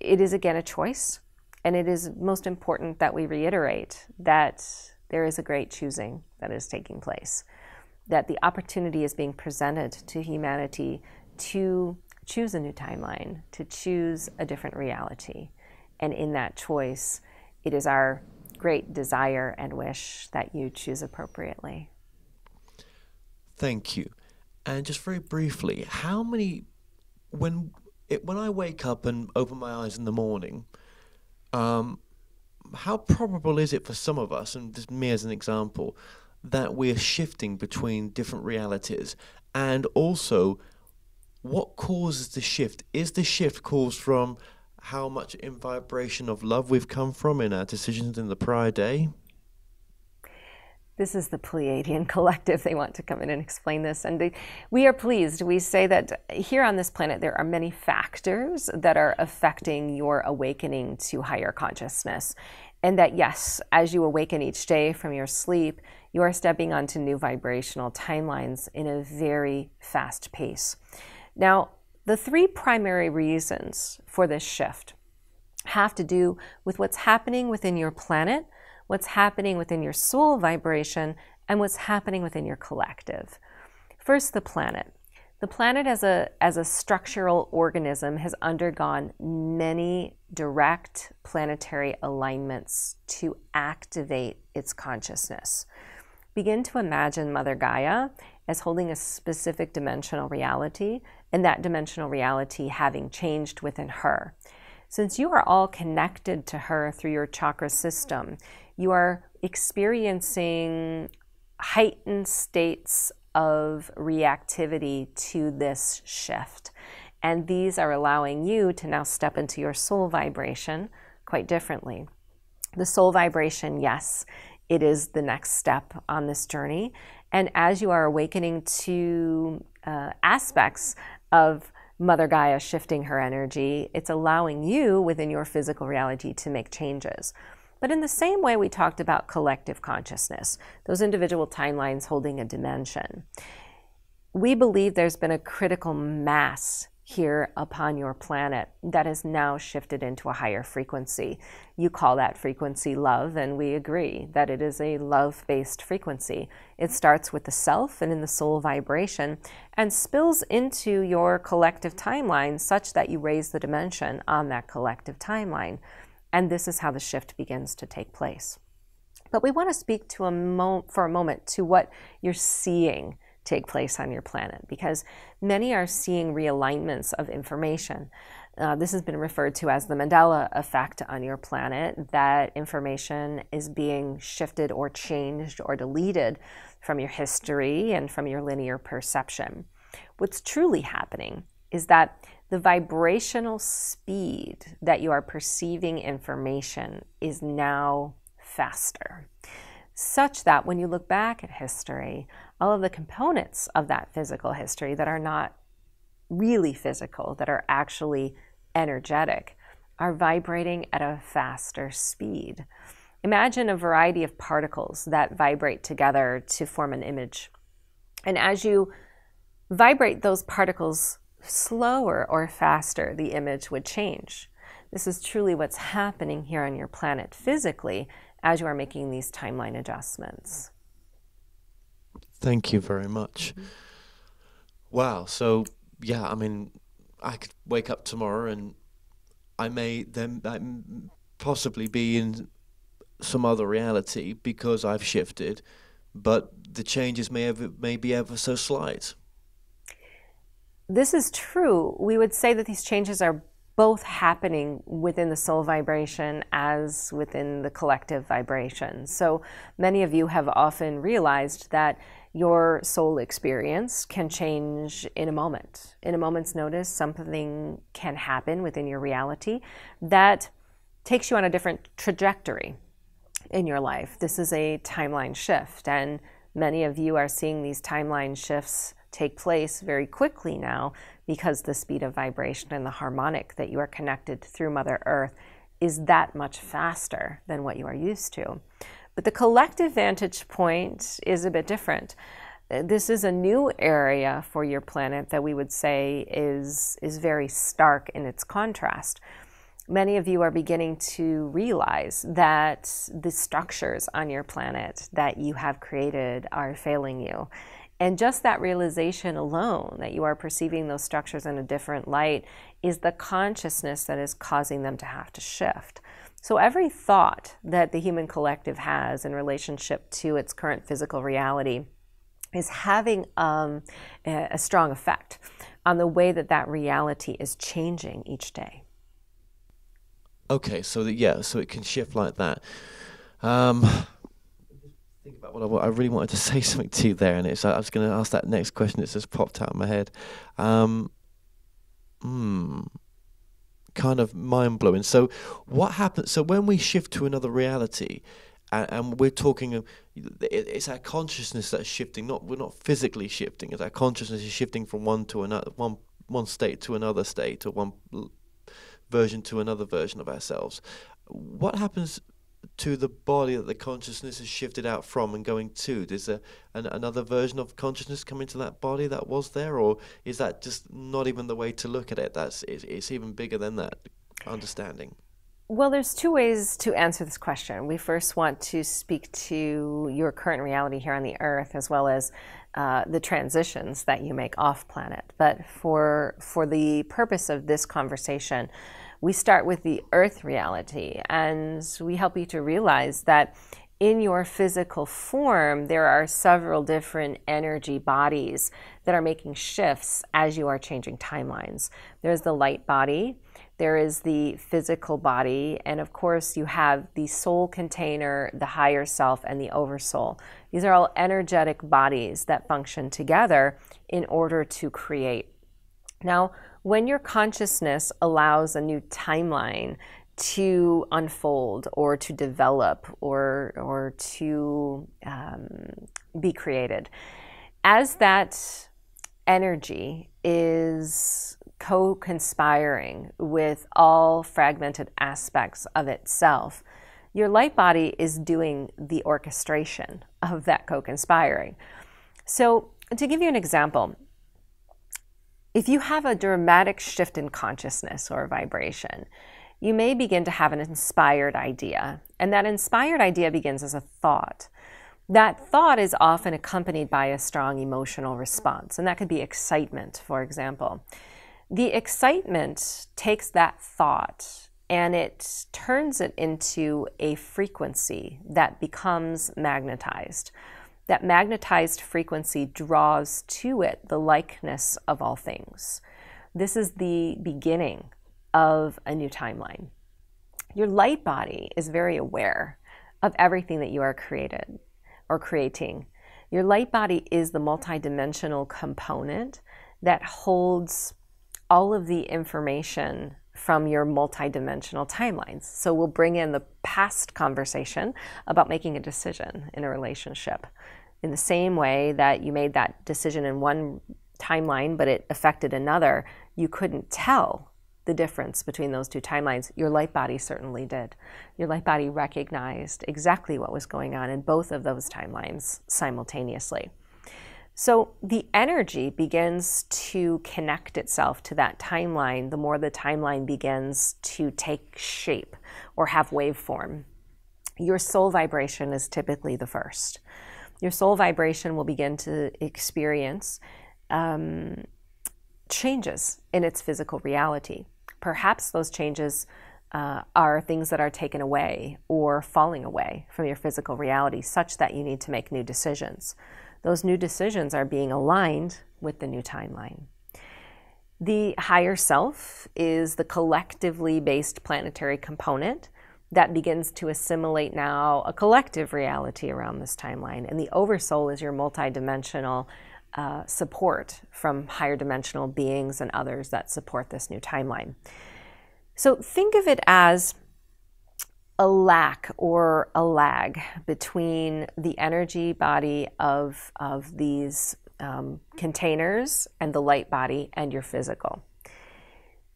It is again a choice, and it is most important that we reiterate that there is a great choosing that is taking place, that the opportunity is being presented to humanity to choose a new timeline, to choose a different reality. And in that choice, it is our great desire and wish that you choose appropriately. Thank you. And just very briefly, how many, when I wake up and open my eyes in the morning, how probable is it for some of us, and just me as an example, that we're shifting between different realities? And also, what causes the shift? Is the shift caused from how much in vibration of love we've come from in our decisions in the prior day? This is the Pleiadian Collective. They want to come in and explain this, and we are pleased. We say that here on this planet there are many factors that are affecting your awakening to higher consciousness, and that yes, as you awaken each day from your sleep, you are stepping onto new vibrational timelines in a very fast pace. Now, the three primary reasons for this shift have to do with what's happening within your planet, what's happening within your soul vibration, and what's happening within your collective. First, the planet. The planet as a structural organism has undergone many direct planetary alignments to activate its consciousness. Begin to imagine Mother Gaia as holding a specific dimensional reality, and that dimensional reality having changed within her. Since you are all connected to her through your chakra system, you are experiencing heightened states of reactivity to this shift. And these are allowing you to now step into your soul vibration quite differently. The soul vibration, yes, it is the next step on this journey. And as you are awakening to aspects of Mother Gaia shifting her energy, it's allowing you within your physical reality to make changes. But in the same way we talked about collective consciousness, those individual timelines holding a dimension, we believe there's been a critical mass here upon your planet that has now shifted into a higher frequency. You call that frequency love, and we agree that it is a love-based frequency. It starts with the self and in the soul vibration and spills into your collective timeline such that you raise the dimension on that collective timeline. And this is how the shift begins to take place. But we want to speak to for a moment to what you're seeing take place on your planet, because many are seeing realignments of information. This has been referred to as the Mandela effect on your planet, that information is being shifted or changed or deleted from your history and from your linear perception. What's truly happening is that the vibrational speed that you are perceiving information is now faster, such that when you look back at history, all of the components of that physical history that are not really physical, that are actually energetic, are vibrating at a faster speed. Imagine a variety of particles that vibrate together to form an image. And as you vibrate those particles slower or faster, the image would change. This is truly what's happening here on your planet physically as you are making these timeline adjustments. Thank you very much. Wow. So yeah, I mean, I could wake up tomorrow and I may then possibly be in some other reality because I've shifted, but the changes may be ever so slight. This is true. We would say that these changes are both happening within the soul vibration as within the collective vibration. So many of you have often realized that your soul experience can change in a moment. In a moment's notice, something can happen within your reality that takes you on a different trajectory in your life. This is a timeline shift, and many of you are seeing these timeline shifts take place very quickly now because the speed of vibration and the harmonic that you are connected through Mother Earth is that much faster than what you are used to. But the collective vantage point is a bit different. This is a new area for your planet that we would say is very stark in its contrast. Many of you are beginning to realize that the structures on your planet that you have created are failing you. And just that realization alone, that you are perceiving those structures in a different light, is the consciousness that is causing them to have to shift. So every thought that the human collective has in relationship to its current physical reality is having a strong effect on the way that that reality is changing each day. Okay, so so it can shift like that. Think about what I really wanted to say something to you there, and I was going to ask that next question. It's just popped out of my head. Kind of mind blowing. So what happens? So when we shift to another reality, and we're talking, it's our consciousness that's shifting. Not we're not physically shifting. It's our consciousness is shifting from one to another, one state to another state, or one version to another version of ourselves. What happens to the body that the consciousness is shifted out from and going to? Does another version of consciousness come into that body that was there, or is that just not even the way to look at it? It's even bigger than that understanding. Well, there's two ways to answer this question. We first want to speak to your current reality here on the Earth, as well as the transitions that you make off planet. But for the purpose of this conversation, we start with the Earth reality, and we help you to realize that in your physical form, there are several different energy bodies that are making shifts as you are changing timelines. There's the light body, there is the physical body, and of course you have the soul container, the higher self, and the oversoul. These are all energetic bodies that function together in order to create. Now, when your consciousness allows a new timeline to unfold or to develop or to be created, as that energy is co-conspiring with all fragmented aspects of itself, your light body is doing the orchestration of that co-conspiring. So to give you an example, if you have a dramatic shift in consciousness or vibration, you may begin to have an inspired idea, and that inspired idea begins as a thought. That thought is often accompanied by a strong emotional response, and that could be excitement, for example. The excitement takes that thought and it turns it into a frequency that becomes magnetized. That magnetized frequency draws to it the likeness of all things. This is the beginning of a new timeline. Your light body is very aware of everything that you are creating. Your light body is the multidimensional component that holds all of the information from your multidimensional timelines. So we'll bring in the past conversation about making a decision in a relationship. In the same way that you made that decision in one timeline, but it affected another, you couldn't tell the difference between those two timelines. Your light body certainly did. Your light body recognized exactly what was going on in both of those timelines simultaneously. So the energy begins to connect itself to that timeline the more the timeline begins to take shape or have waveform. Your soul vibration is typically the first. Your soul vibration will begin to experience changes in its physical reality. Perhaps those changes are things that are taken away or falling away from your physical reality, such that you need to make new decisions. Those new decisions are being aligned with the new timeline. The higher self is the collectively based planetary component that begins to assimilate now a collective reality around this timeline, and the oversoul is your multidimensional support from higher dimensional beings and others that support this new timeline. So think of it as a lack or a lag between the energy body of these containers and the light body and your physical.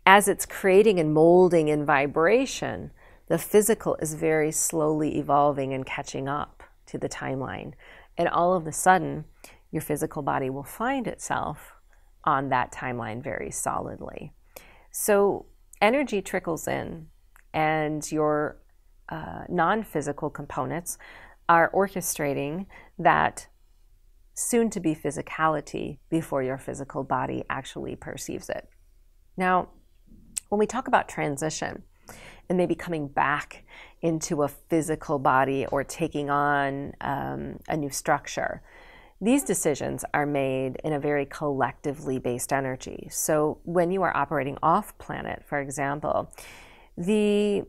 As it's creating and molding in vibration, the physical is very slowly evolving and catching up to the timeline. And all of a sudden, your physical body will find itself on that timeline very solidly. So energy trickles in, and your non-physical components are orchestrating that soon-to-be physicality before your physical body actually perceives it. Now, when we talk about transition and maybe coming back into a physical body or taking on a new structure, these decisions are made in a very collectively based energy. So when you are operating off planet, for example, the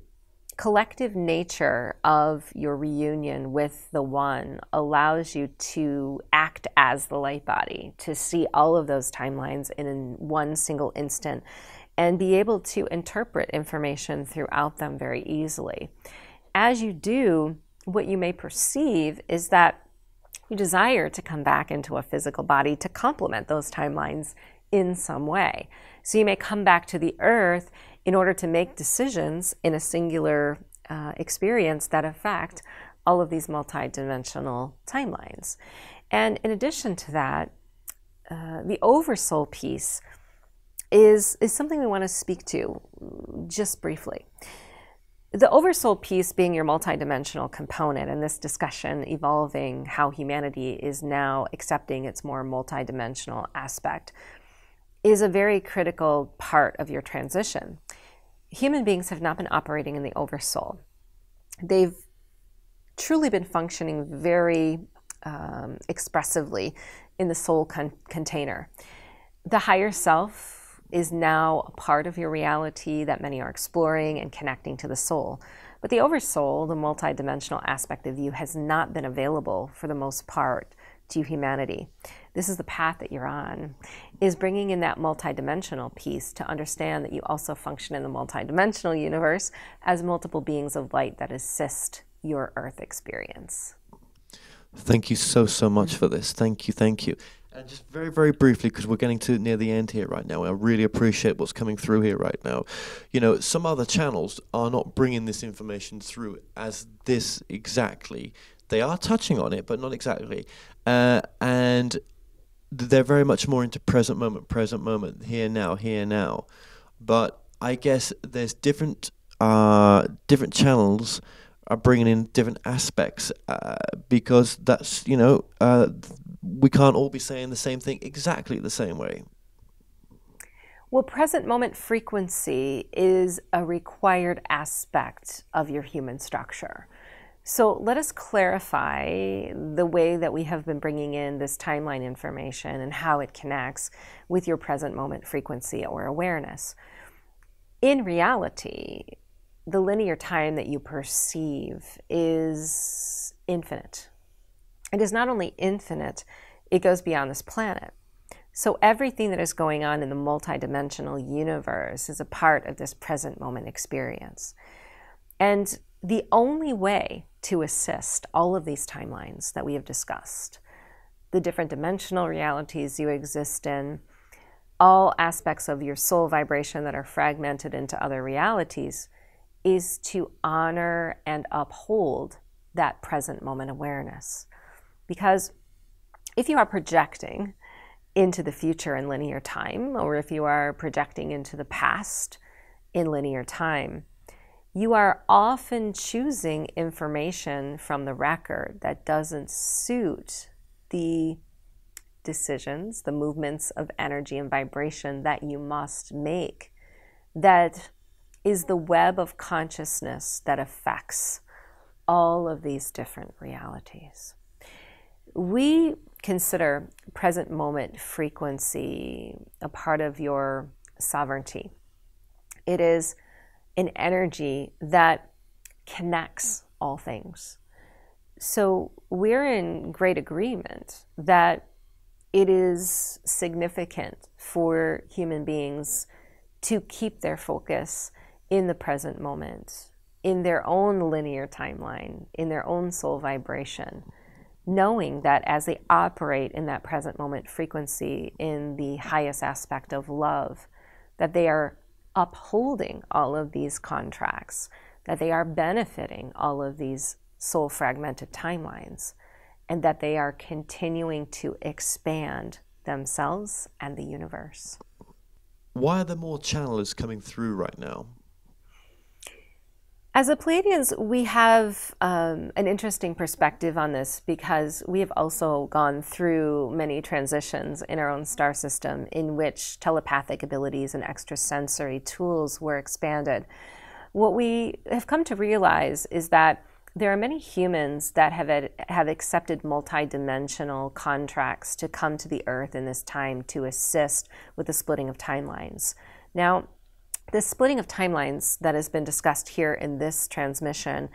collective nature of your reunion with the One allows you to act as the light body, to see all of those timelines in one single instant and be able to interpret information throughout them very easily. As you do, what you may perceive is that you desire to come back into a physical body to complement those timelines in some way. So you may come back to the Earth in order to make decisions in a singular experience that affect all of these multidimensional timelines. And in addition to that, the oversoul piece is something we want to speak to just briefly. The oversoul piece being your multidimensional component, and this discussion evolving how humanity is now accepting its more multidimensional aspect, is a very critical part of your transition. Human beings have not been operating in the oversoul. They've truly been functioning very expressively in the soul container. The higher self is now a part of your reality that many are exploring and connecting to the soul. But the oversoul, the multidimensional aspect of you, has not been available for the most part to humanity. This is the path that you're on, is bringing in that multidimensional piece to understand that you also function in the multidimensional universe as multiple beings of light that assist your Earth experience. Thank you so, so much for this. Thank you, thank you. And just very, very briefly, because we're getting to near the end here right now, I really appreciate what's coming through here right now. You know, some other channels are not bringing this information through as this exactly. They are touching on it, but not exactly. And they're very much more into present moment, here, now. But I guess there's different, different channels are bringing in different aspects because that's, you know... we can't all be saying the same thing exactly the same way. Well, present moment frequency is a required aspect of your human structure. So let us clarify the way that we have been bringing in this timeline information and how it connects with your present moment frequency or awareness. In reality, the linear time that you perceive is infinite. It is not only infinite, it goes beyond this planet. So everything that is going on in the multidimensional universe is a part of this present moment experience. And the only way to assist all of these timelines that we have discussed, the different dimensional realities you exist in, all aspects of your soul vibration that are fragmented into other realities, is to honor and uphold that present moment awareness. Because if you are projecting into the future in linear time, or if you are projecting into the past in linear time, you are often choosing information from the record that doesn't suit the decisions, the movements of energy and vibration that you must make. That is the web of consciousness that affects all of these different realities. We consider present moment frequency a part of your sovereignty. It is an energy that connects all things. So we're in great agreement that it is significant for human beings to keep their focus in the present moment, in their own linear timeline, in their own soul vibration, knowing that as they operate in that present moment frequency in the highest aspect of love, that they are upholding all of these contracts, that they are benefiting all of these soul fragmented timelines, and that they are continuing to expand themselves and the universe. Why are there more channelers coming through right now? As a Pleiadians, we have an interesting perspective on this because we have also gone through many transitions in our own star system in which telepathic abilities and extrasensory tools were expanded. What we have come to realize is that there are many humans that have accepted multidimensional contracts to come to the Earth in this time to assist with the splitting of timelines. Now, the splitting of timelines that has been discussed here in this transmission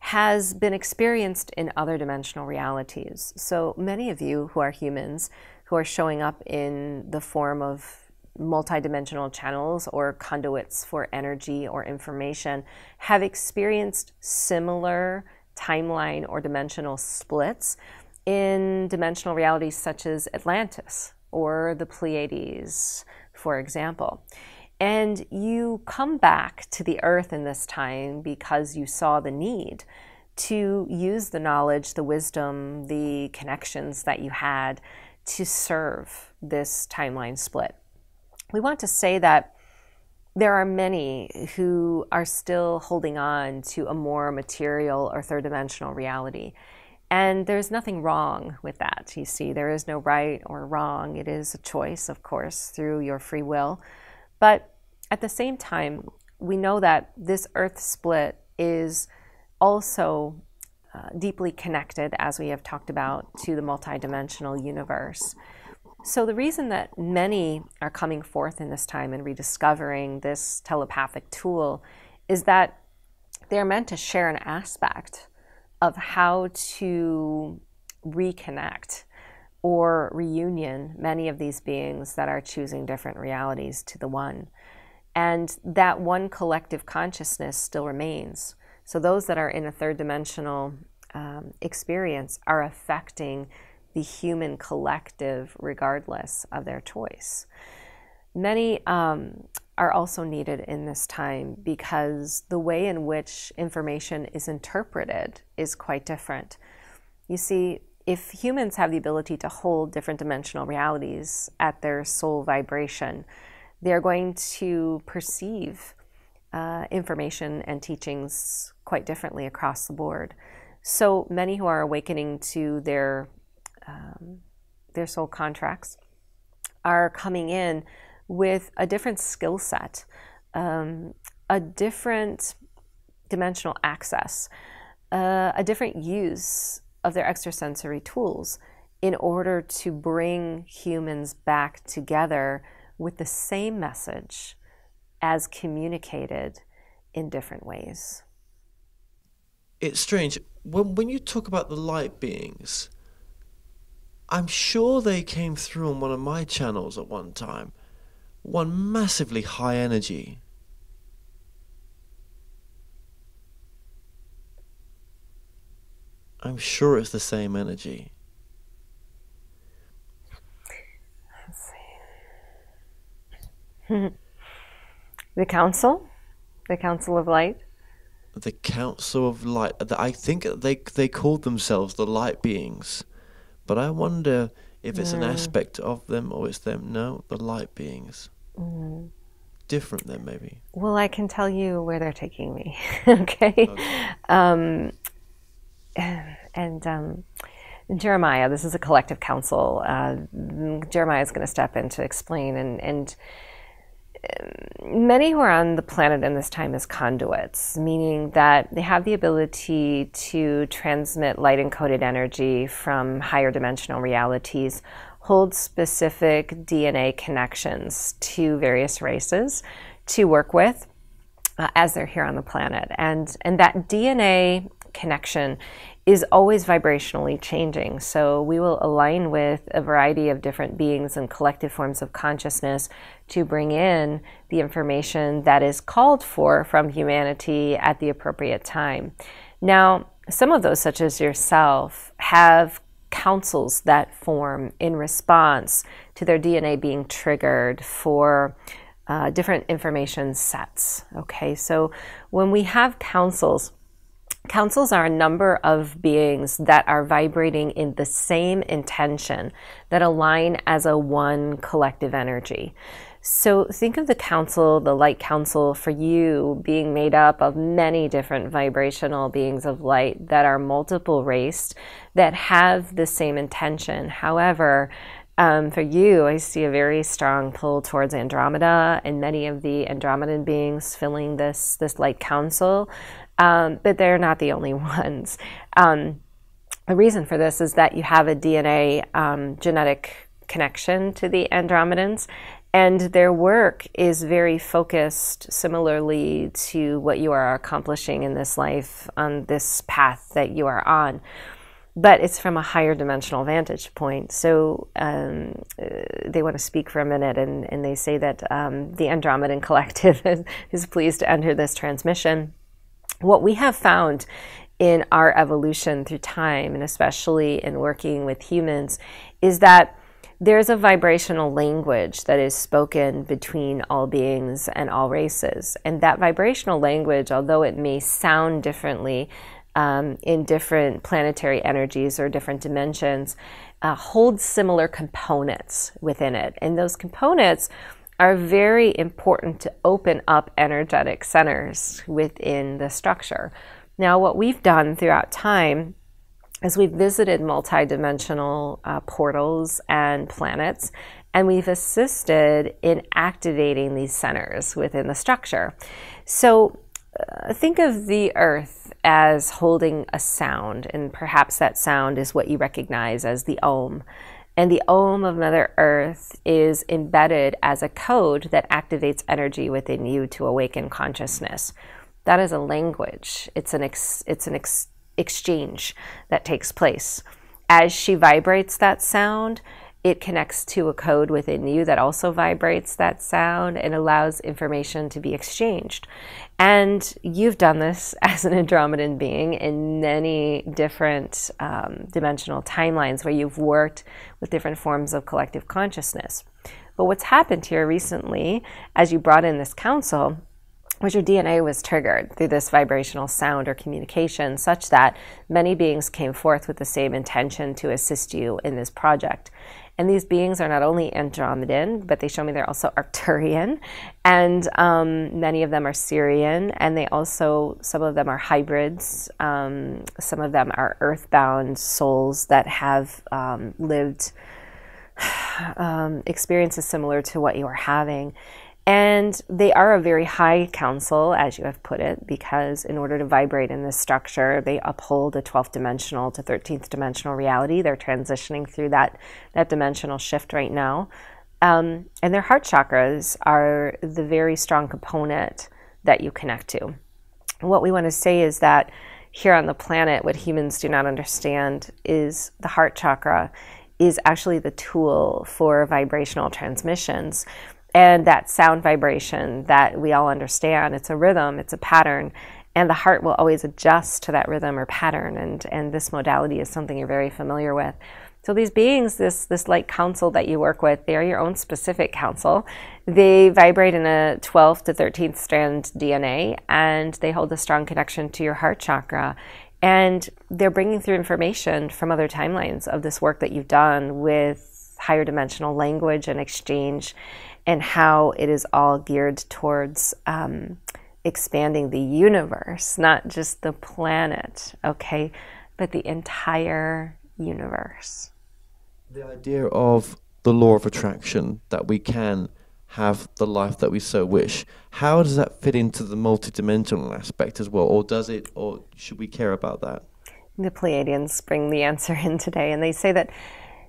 has been experienced in other dimensional realities. So many of you who are humans, who are showing up in the form of multidimensional channels or conduits for energy or information, have experienced similar timeline or dimensional splits in dimensional realities such as Atlantis or the Pleiades, for example. And you come back to the Earth in this time because you saw the need to use the knowledge, the wisdom, the connections that you had to serve this timeline split. We want to say that there are many who are still holding on to a more material or third-dimensional reality. And there's nothing wrong with that, you see. There is no right or wrong. It is a choice, of course, through your free will. But at the same time, we know that this Earth split is also deeply connected, as we have talked about, to the multidimensional universe. So the reason that many are coming forth in this time and rediscovering this telepathic tool is that they're meant to share an aspect of how to reconnect or reunion many of these beings that are choosing different realities to the one. And that one collective consciousness still remains. So those that are in a third-dimensional experience are affecting the human collective regardless of their choice. Many are also needed in this time because the way in which information is interpreted is quite different. You see, if humans have the ability to hold different dimensional realities at their soul vibration, they're going to perceive information and teachings quite differently across the board. So many who are awakening to their soul contracts are coming in with a different skill set, a different dimensional access, a different use of their extrasensory tools in order to bring humans back together with the same message as communicated in different ways. It's strange. When you talk about the light beings, I'm sure they came through on one of my channels at one time. One massively high energy. I'm sure it's the same energy. Let's see. The Council of Light. The Council of Light. I think they called themselves the Light Beings. But I wonder if it's an aspect of them or it's them. No, the light beings. Different then, maybe. Well, I can tell you where they're taking me, okay? Jeremiah, this is a collective council. Jeremiah is going to step in to explain. And many who are on the planet in this time as conduits, meaning that they have the ability to transmit light-encoded energy from higher dimensional realities, hold specific DNA connections to various races to work with as they're here on the planet. And that DNA connection is always vibrationally changing. So we will align with a variety of different beings and collective forms of consciousness to bring in the information that is called for from humanity at the appropriate time. Now, some of those, such as yourself, have councils that form in response to their DNA being triggered for different information sets, okay? So when we have councils, councils are a number of beings that are vibrating in the same intention, that align as a one collective energy. So think of the council, the light council for you, being made up of many different vibrational beings of light that are multiple raced, that have the same intention. However, for you, I see a very strong pull towards Andromeda and many of the Andromedan beings filling this light council. But they're not the only ones. A reason for this is that you have a DNA genetic connection to the Andromedans, and their work is very focused similarly to what you are accomplishing in this life, on this path that you are on. But it's from a higher dimensional vantage point. So they want to speak for a minute, and they say that the Andromedan Collective is pleased to enter this transmission. What we have found in our evolution through time, and especially in working with humans, is that there's a vibrational language that is spoken between all beings and all races. And that vibrational language, although it may sound differently in different planetary energies or different dimensions, holds similar components within it. And those components are very important to open up energetic centers within the structure. Now, what we've done throughout time is we've visited multidimensional portals and planets, and we've assisted in activating these centers within the structure. So think of the Earth as holding a sound, and perhaps that sound is what you recognize as the Om. And the Om of Mother Earth is embedded as a code that activates energy within you to awaken consciousness. That is a language. It's an exchange that takes place. As she vibrates that sound, it connects to a code within you that also vibrates that sound and allows information to be exchanged. And you've done this as an Andromedan being in many different dimensional timelines where you've worked with different forms of collective consciousness. But what's happened here recently, as you brought in this council, was your DNA was triggered through this vibrational sound or communication, such that many beings came forth with the same intention to assist you in this project. And these beings are not only Andromedan, but they show me they're also Arcturian, and many of them are Sirian, and they also, some of them are hybrids, some of them are earthbound souls that have lived experiences similar to what you are having. And they are a very high council, as you have put it, because in order to vibrate in this structure, they uphold a 12th dimensional to 13th dimensional reality. They're transitioning through that dimensional shift right now. And their heart chakras are the very strong component that you connect to. And what we want to say is that here on the planet, what humans do not understand is the heart chakra is actually the tool for vibrational transmissions. And that sound vibration that we all understand, it's a rhythm, it's a pattern, and the heart will always adjust to that rhythm or pattern, and this modality is something you're very familiar with. So these beings, this light council that you work with, they are your own specific council. They vibrate in a 12th to 13th strand DNA, and they hold a strong connection to your heart chakra. And they're bringing through information from other timelines of this work that you've done with higher dimensional language and exchange, and how it is all geared towards expanding the universe, not just the planet, okay, but the entire universe. The idea of the law of attraction, that we can have the life that we so wish, how does that fit into the multidimensional aspect as well, or does it, or should we care about that? The Pleiadians bring the answer in today, and they say that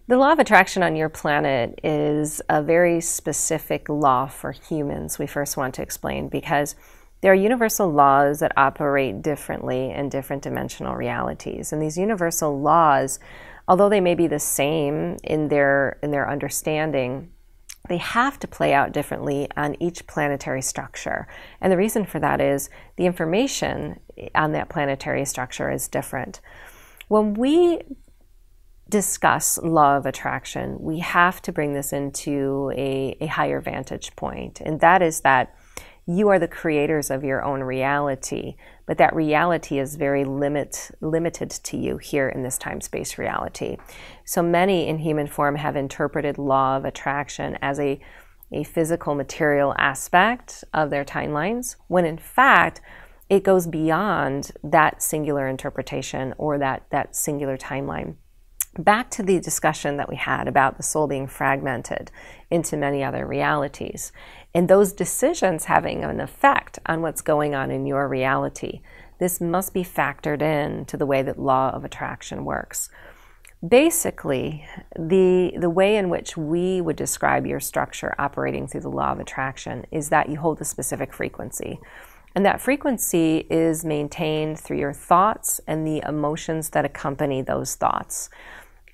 the law of attraction on your planet is a very specific law for humans, we first want to explain, because there are universal laws that operate differently in different dimensional realities. And these universal laws, although they may be the same in their understanding, they have to play out differently on each planetary structure. And the reason for that is the information on that planetary structure is different. When we discuss law of attraction, we have to bring this into a higher vantage point, and that is that you are the creators of your own reality, but that reality is very limited to you here in this time-space reality. So many in human form have interpreted law of attraction as a physical material aspect of their timelines, when in fact it goes beyond that singular interpretation or that singular timeline. Back to the discussion that we had about the soul being fragmented into many other realities, and those decisions having an effect on what's going on in your reality. This must be factored in to the way that law of attraction works. Basically, the way in which we would describe your structure operating through the law of attraction is that you hold a specific frequency. And that frequency is maintained through your thoughts and the emotions that accompany those thoughts.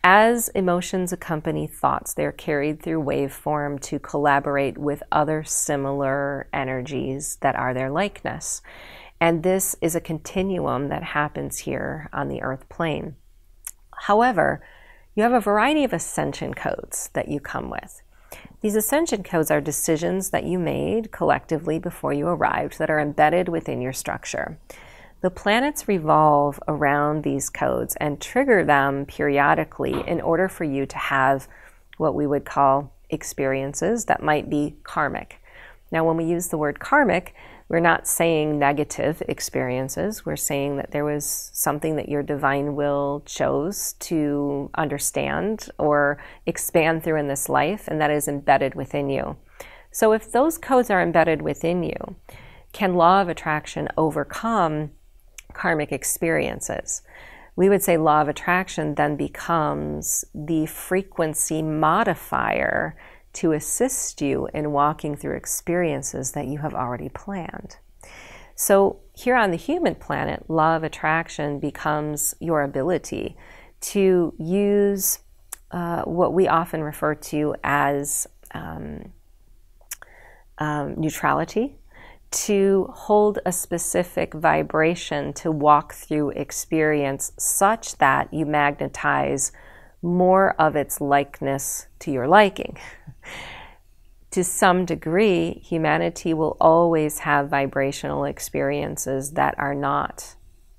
As emotions accompany thoughts, they're carried through waveform to collaborate with other similar energies that are their likeness. And this is a continuum that happens here on the Earth plane. However, you have a variety of ascension codes that you come with. These ascension codes are decisions that you made collectively before you arrived that are embedded within your structure. The planets revolve around these codes and trigger them periodically in order for you to have what we would call experiences that might be karmic. Now, when we use the word karmic, we're not saying negative experiences. We're saying that there was something that your divine will chose to understand or expand through in this life, and that is embedded within you. So if those codes are embedded within you, can law of attraction overcome karmic experiences? We would say law of attraction then becomes the frequency modifier to assist you in walking through experiences that you have already planned. So here on the human planet, law of attraction becomes your ability to use what we often refer to as neutrality, to hold a specific vibration to walk through experience such that you magnetize more of its likeness to your liking. To some degree, humanity will always have vibrational experiences that are not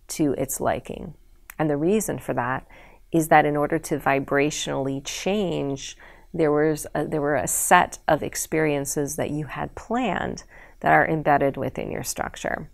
to its liking. And the reason for that is that in order to vibrationally change, there were a set of experiences that you had planned that are embedded within your structure.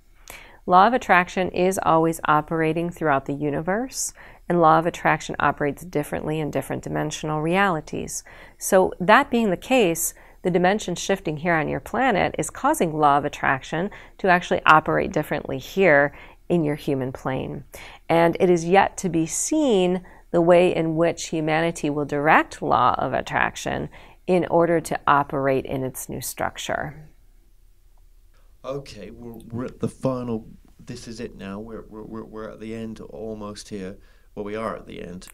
Law of attraction is always operating throughout the universe, and law of attraction operates differently in different dimensional realities. So that being the case, the dimension shifting here on your planet is causing law of attraction to actually operate differently here in your human plane. And it is yet to be seen the way in which humanity will direct law of attraction in order to operate in its new structure. Okay, we're at the final, this is it now, we're at the end almost here. Well, we are at the end.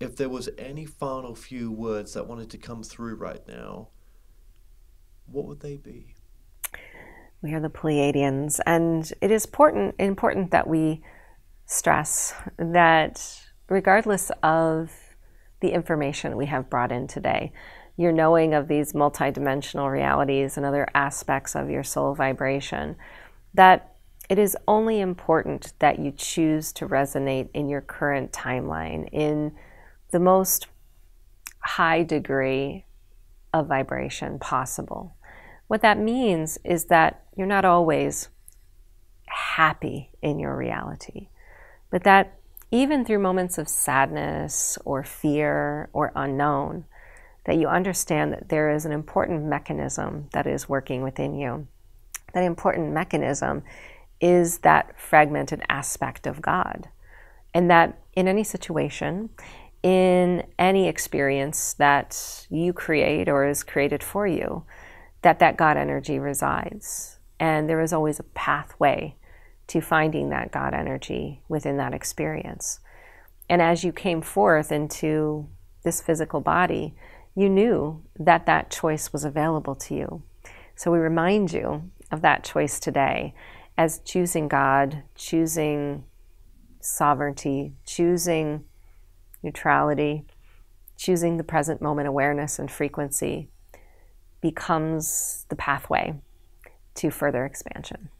If there was any final few words that wanted to come through right now, what would they be? We are the Pleiadians, and it is important that we stress that regardless of the information we have brought in today, your knowing of these multidimensional realities and other aspects of your soul vibration, that it is only important that you choose to resonate in your current timeline in the most high degree of vibration possible. What that means is that you're not always happy in your reality, but that even through moments of sadness or fear or unknown, that you understand that there is an important mechanism that is working within you. That important mechanism is that fragmented aspect of God. And that in any situation, in any experience that you create or is created for you, that God energy resides. And there is always a pathway to finding that God energy within that experience. And as you came forth into this physical body, you knew that that choice was available to you. So we remind you of that choice today as choosing God, choosing sovereignty, choosing neutrality, choosing the present moment awareness and frequency becomes the pathway to further expansion.